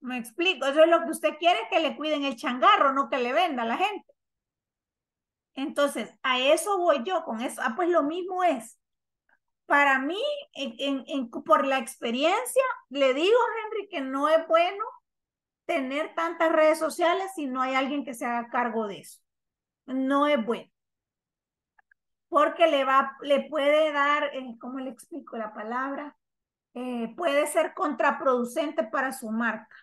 ¿Me explico? Eso es lo que usted quiere, que le cuiden el changarro, no que le venda a la gente. Entonces, a eso voy yo con eso. Ah, pues lo mismo es. Para mí, en, en, en, por la experiencia, le digo, Henry, que no es bueno tener tantas redes sociales si no hay alguien que se haga cargo de eso. No es bueno. Porque le, va, le puede dar, eh, ¿cómo le explico la palabra? Eh, puede ser contraproducente para su marca.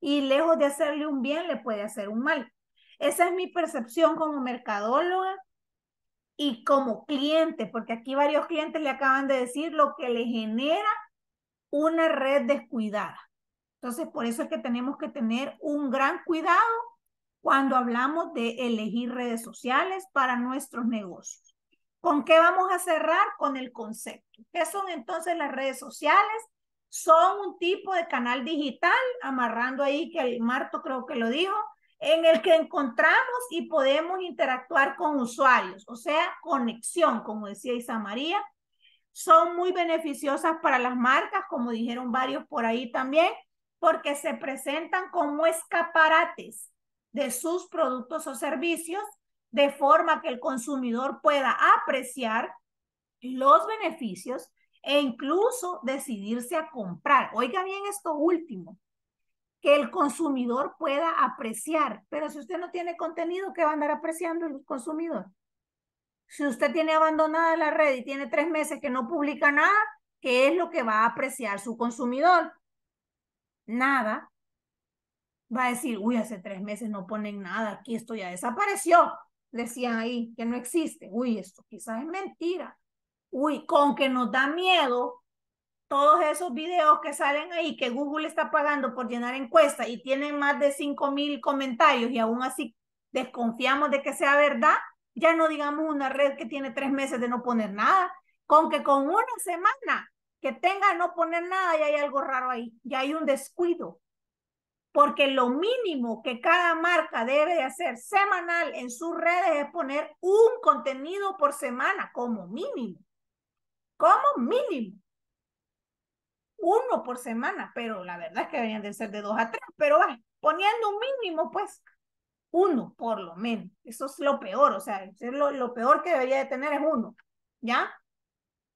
Y lejos de hacerle un bien, le puede hacer un mal. Esa es mi percepción como mercadóloga y como cliente, porque aquí varios clientes le acaban de decir lo que le genera una red descuidada. Entonces, por eso es que tenemos que tener un gran cuidado cuando hablamos de elegir redes sociales para nuestros negocios. ¿Con qué vamos a cerrar? Con el concepto. ¿Qué son entonces las redes sociales? Son un tipo de canal digital, amarrando ahí que el Marto creo que lo dijo, en el que encontramos y podemos interactuar con usuarios, o sea, conexión, como decía Isa María. Son muy beneficiosas para las marcas, como dijeron varios por ahí también, porque se presentan como escaparates de sus productos o servicios, de forma que el consumidor pueda apreciar los beneficios e incluso decidirse a comprar. Oiga bien esto último, que el consumidor pueda apreciar. Pero si usted no tiene contenido, ¿qué va a andar apreciando el consumidor? Si usted tiene abandonada la red y tiene tres meses que no publica nada, ¿qué es lo que va a apreciar su consumidor? Nada. Va a decir, uy, hace tres meses no ponen nada, aquí esto ya desapareció. Decían ahí que no existe. Uy, esto quizás es mentira. Uy, con que nos da miedo todos esos videos que salen ahí, que Google está pagando por llenar encuestas y tienen más de cinco mil comentarios y aún así desconfiamos de que sea verdad, ya no digamos una red que tiene tres meses de no poner nada, con que con una semana que tenga no poner nada ya hay algo raro ahí, ya hay un descuido. porque lo mínimo que cada marca debe de hacer semanal en sus redes es poner un contenido por semana, como mínimo. Como mínimo. Uno por semana, pero la verdad es que deberían de ser de dos a tres, pero va, poniendo un mínimo, pues, uno por lo menos. Eso es lo peor, o sea, es lo, lo peor que debería de tener es uno, ¿ya?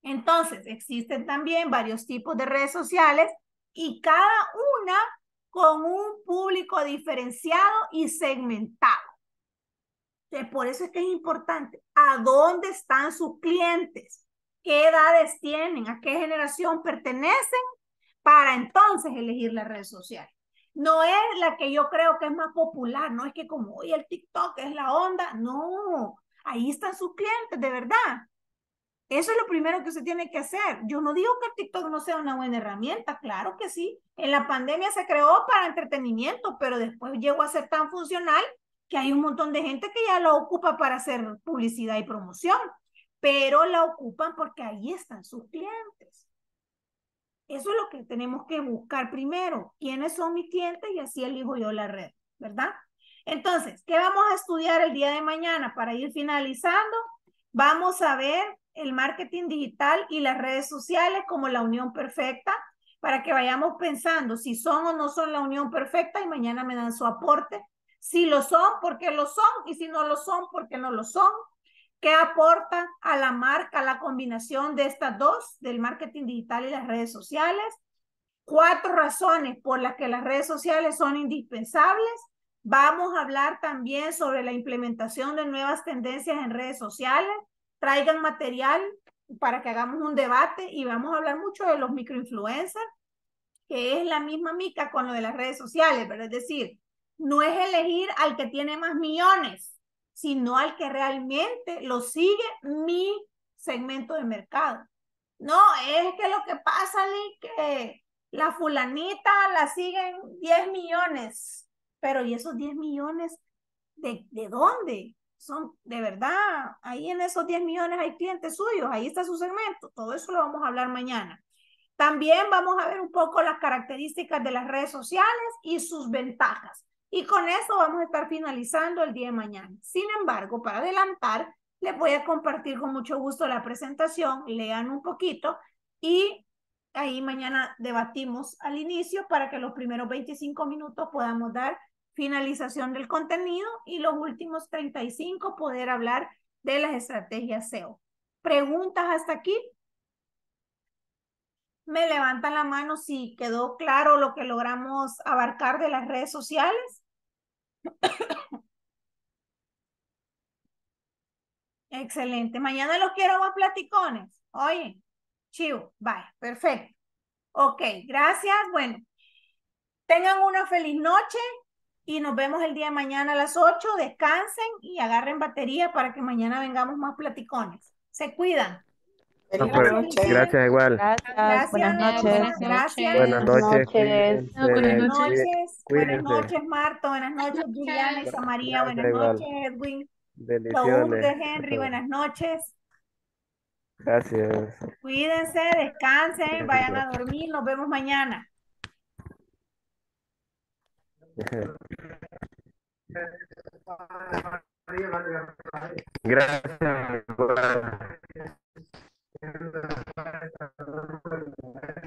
Entonces, existen también varios tipos de redes sociales y cada una con un público diferenciado y segmentado. Entonces, por eso es que es importante. ¿A dónde están sus clientes? ¿Qué edades tienen? ¿A qué generación pertenecen? Para entonces elegir las redes sociales. No es la que yo creo que es más popular. No es que como hoy el TikTok es la onda. No, ahí están sus clientes, de verdad. Eso es lo primero que se tiene que hacer. Yo no digo que el TikTok no sea una buena herramienta, claro que sí. En la pandemia se creó para entretenimiento, pero después llegó a ser tan funcional que hay un montón de gente que ya lo ocupa para hacer publicidad y promoción, pero la ocupan porque ahí están sus clientes. Eso es lo que tenemos que buscar primero. ¿Quiénes son mis clientes? Y así elijo yo la red, ¿verdad? Entonces, ¿qué vamos a estudiar el día de mañana? Para ir finalizando, vamos a ver el marketing digital y las redes sociales como la unión perfecta, para que vayamos pensando si son o no son la unión perfecta y mañana me dan su aporte. Si lo son, ¿por qué lo son? Y si no lo son, ¿por qué no lo son? ¿Qué aporta a la marca la combinación de estas dos, del marketing digital y las redes sociales? Cuatro razones por las que las redes sociales son indispensables. Vamos a hablar también sobre la implementación de nuevas tendencias en redes sociales. Traigan material para que hagamos un debate y vamos a hablar mucho de los microinfluencers, que es la misma mica con lo de las redes sociales, pero es decir, no es elegir al que tiene más millones, sino al que realmente lo sigue mi segmento de mercado. No, es que lo que pasa es que la fulanita la siguen diez millones, pero ¿y esos diez millones de, de dónde? Son de verdad, ahí en esos diez millones hay clientes suyos, ahí está su segmento. Todo eso lo vamos a hablar mañana. También vamos a ver un poco las características de las redes sociales y sus ventajas. Y con eso vamos a estar finalizando el día de mañana. Sin embargo, para adelantar, les voy a compartir con mucho gusto la presentación, lean un poquito y ahí mañana debatimos al inicio para que los primeros veinticinco minutos podamos dar finalización del contenido y los últimos treinta y cinco poder hablar de las estrategias S E O. ¿Preguntas hasta aquí? Me levantan la mano si quedó claro lo que logramos abarcar de las redes sociales. Excelente. Mañana los quiero más platicones. Oye, chivo, vaya, perfecto. Ok, gracias. Bueno, tengan una feliz noche. Y nos vemos el día de mañana a las ocho. Descansen y agarren batería para que mañana vengamos más platicones. Se cuidan. No, pues, gracias. gracias igual. Gracias. Gracias. Buenas noches. Gracias. Buenas noches. Buenas noches. Buenas noches. Buenas noches, Marta. Buenas noches, Juliana y Samaría. Buenas noches, Edwin. Bendiciones. Henry. Buenas noches. Gracias. Cuídense, descansen, vayan a dormir. Nos vemos mañana. Gracias.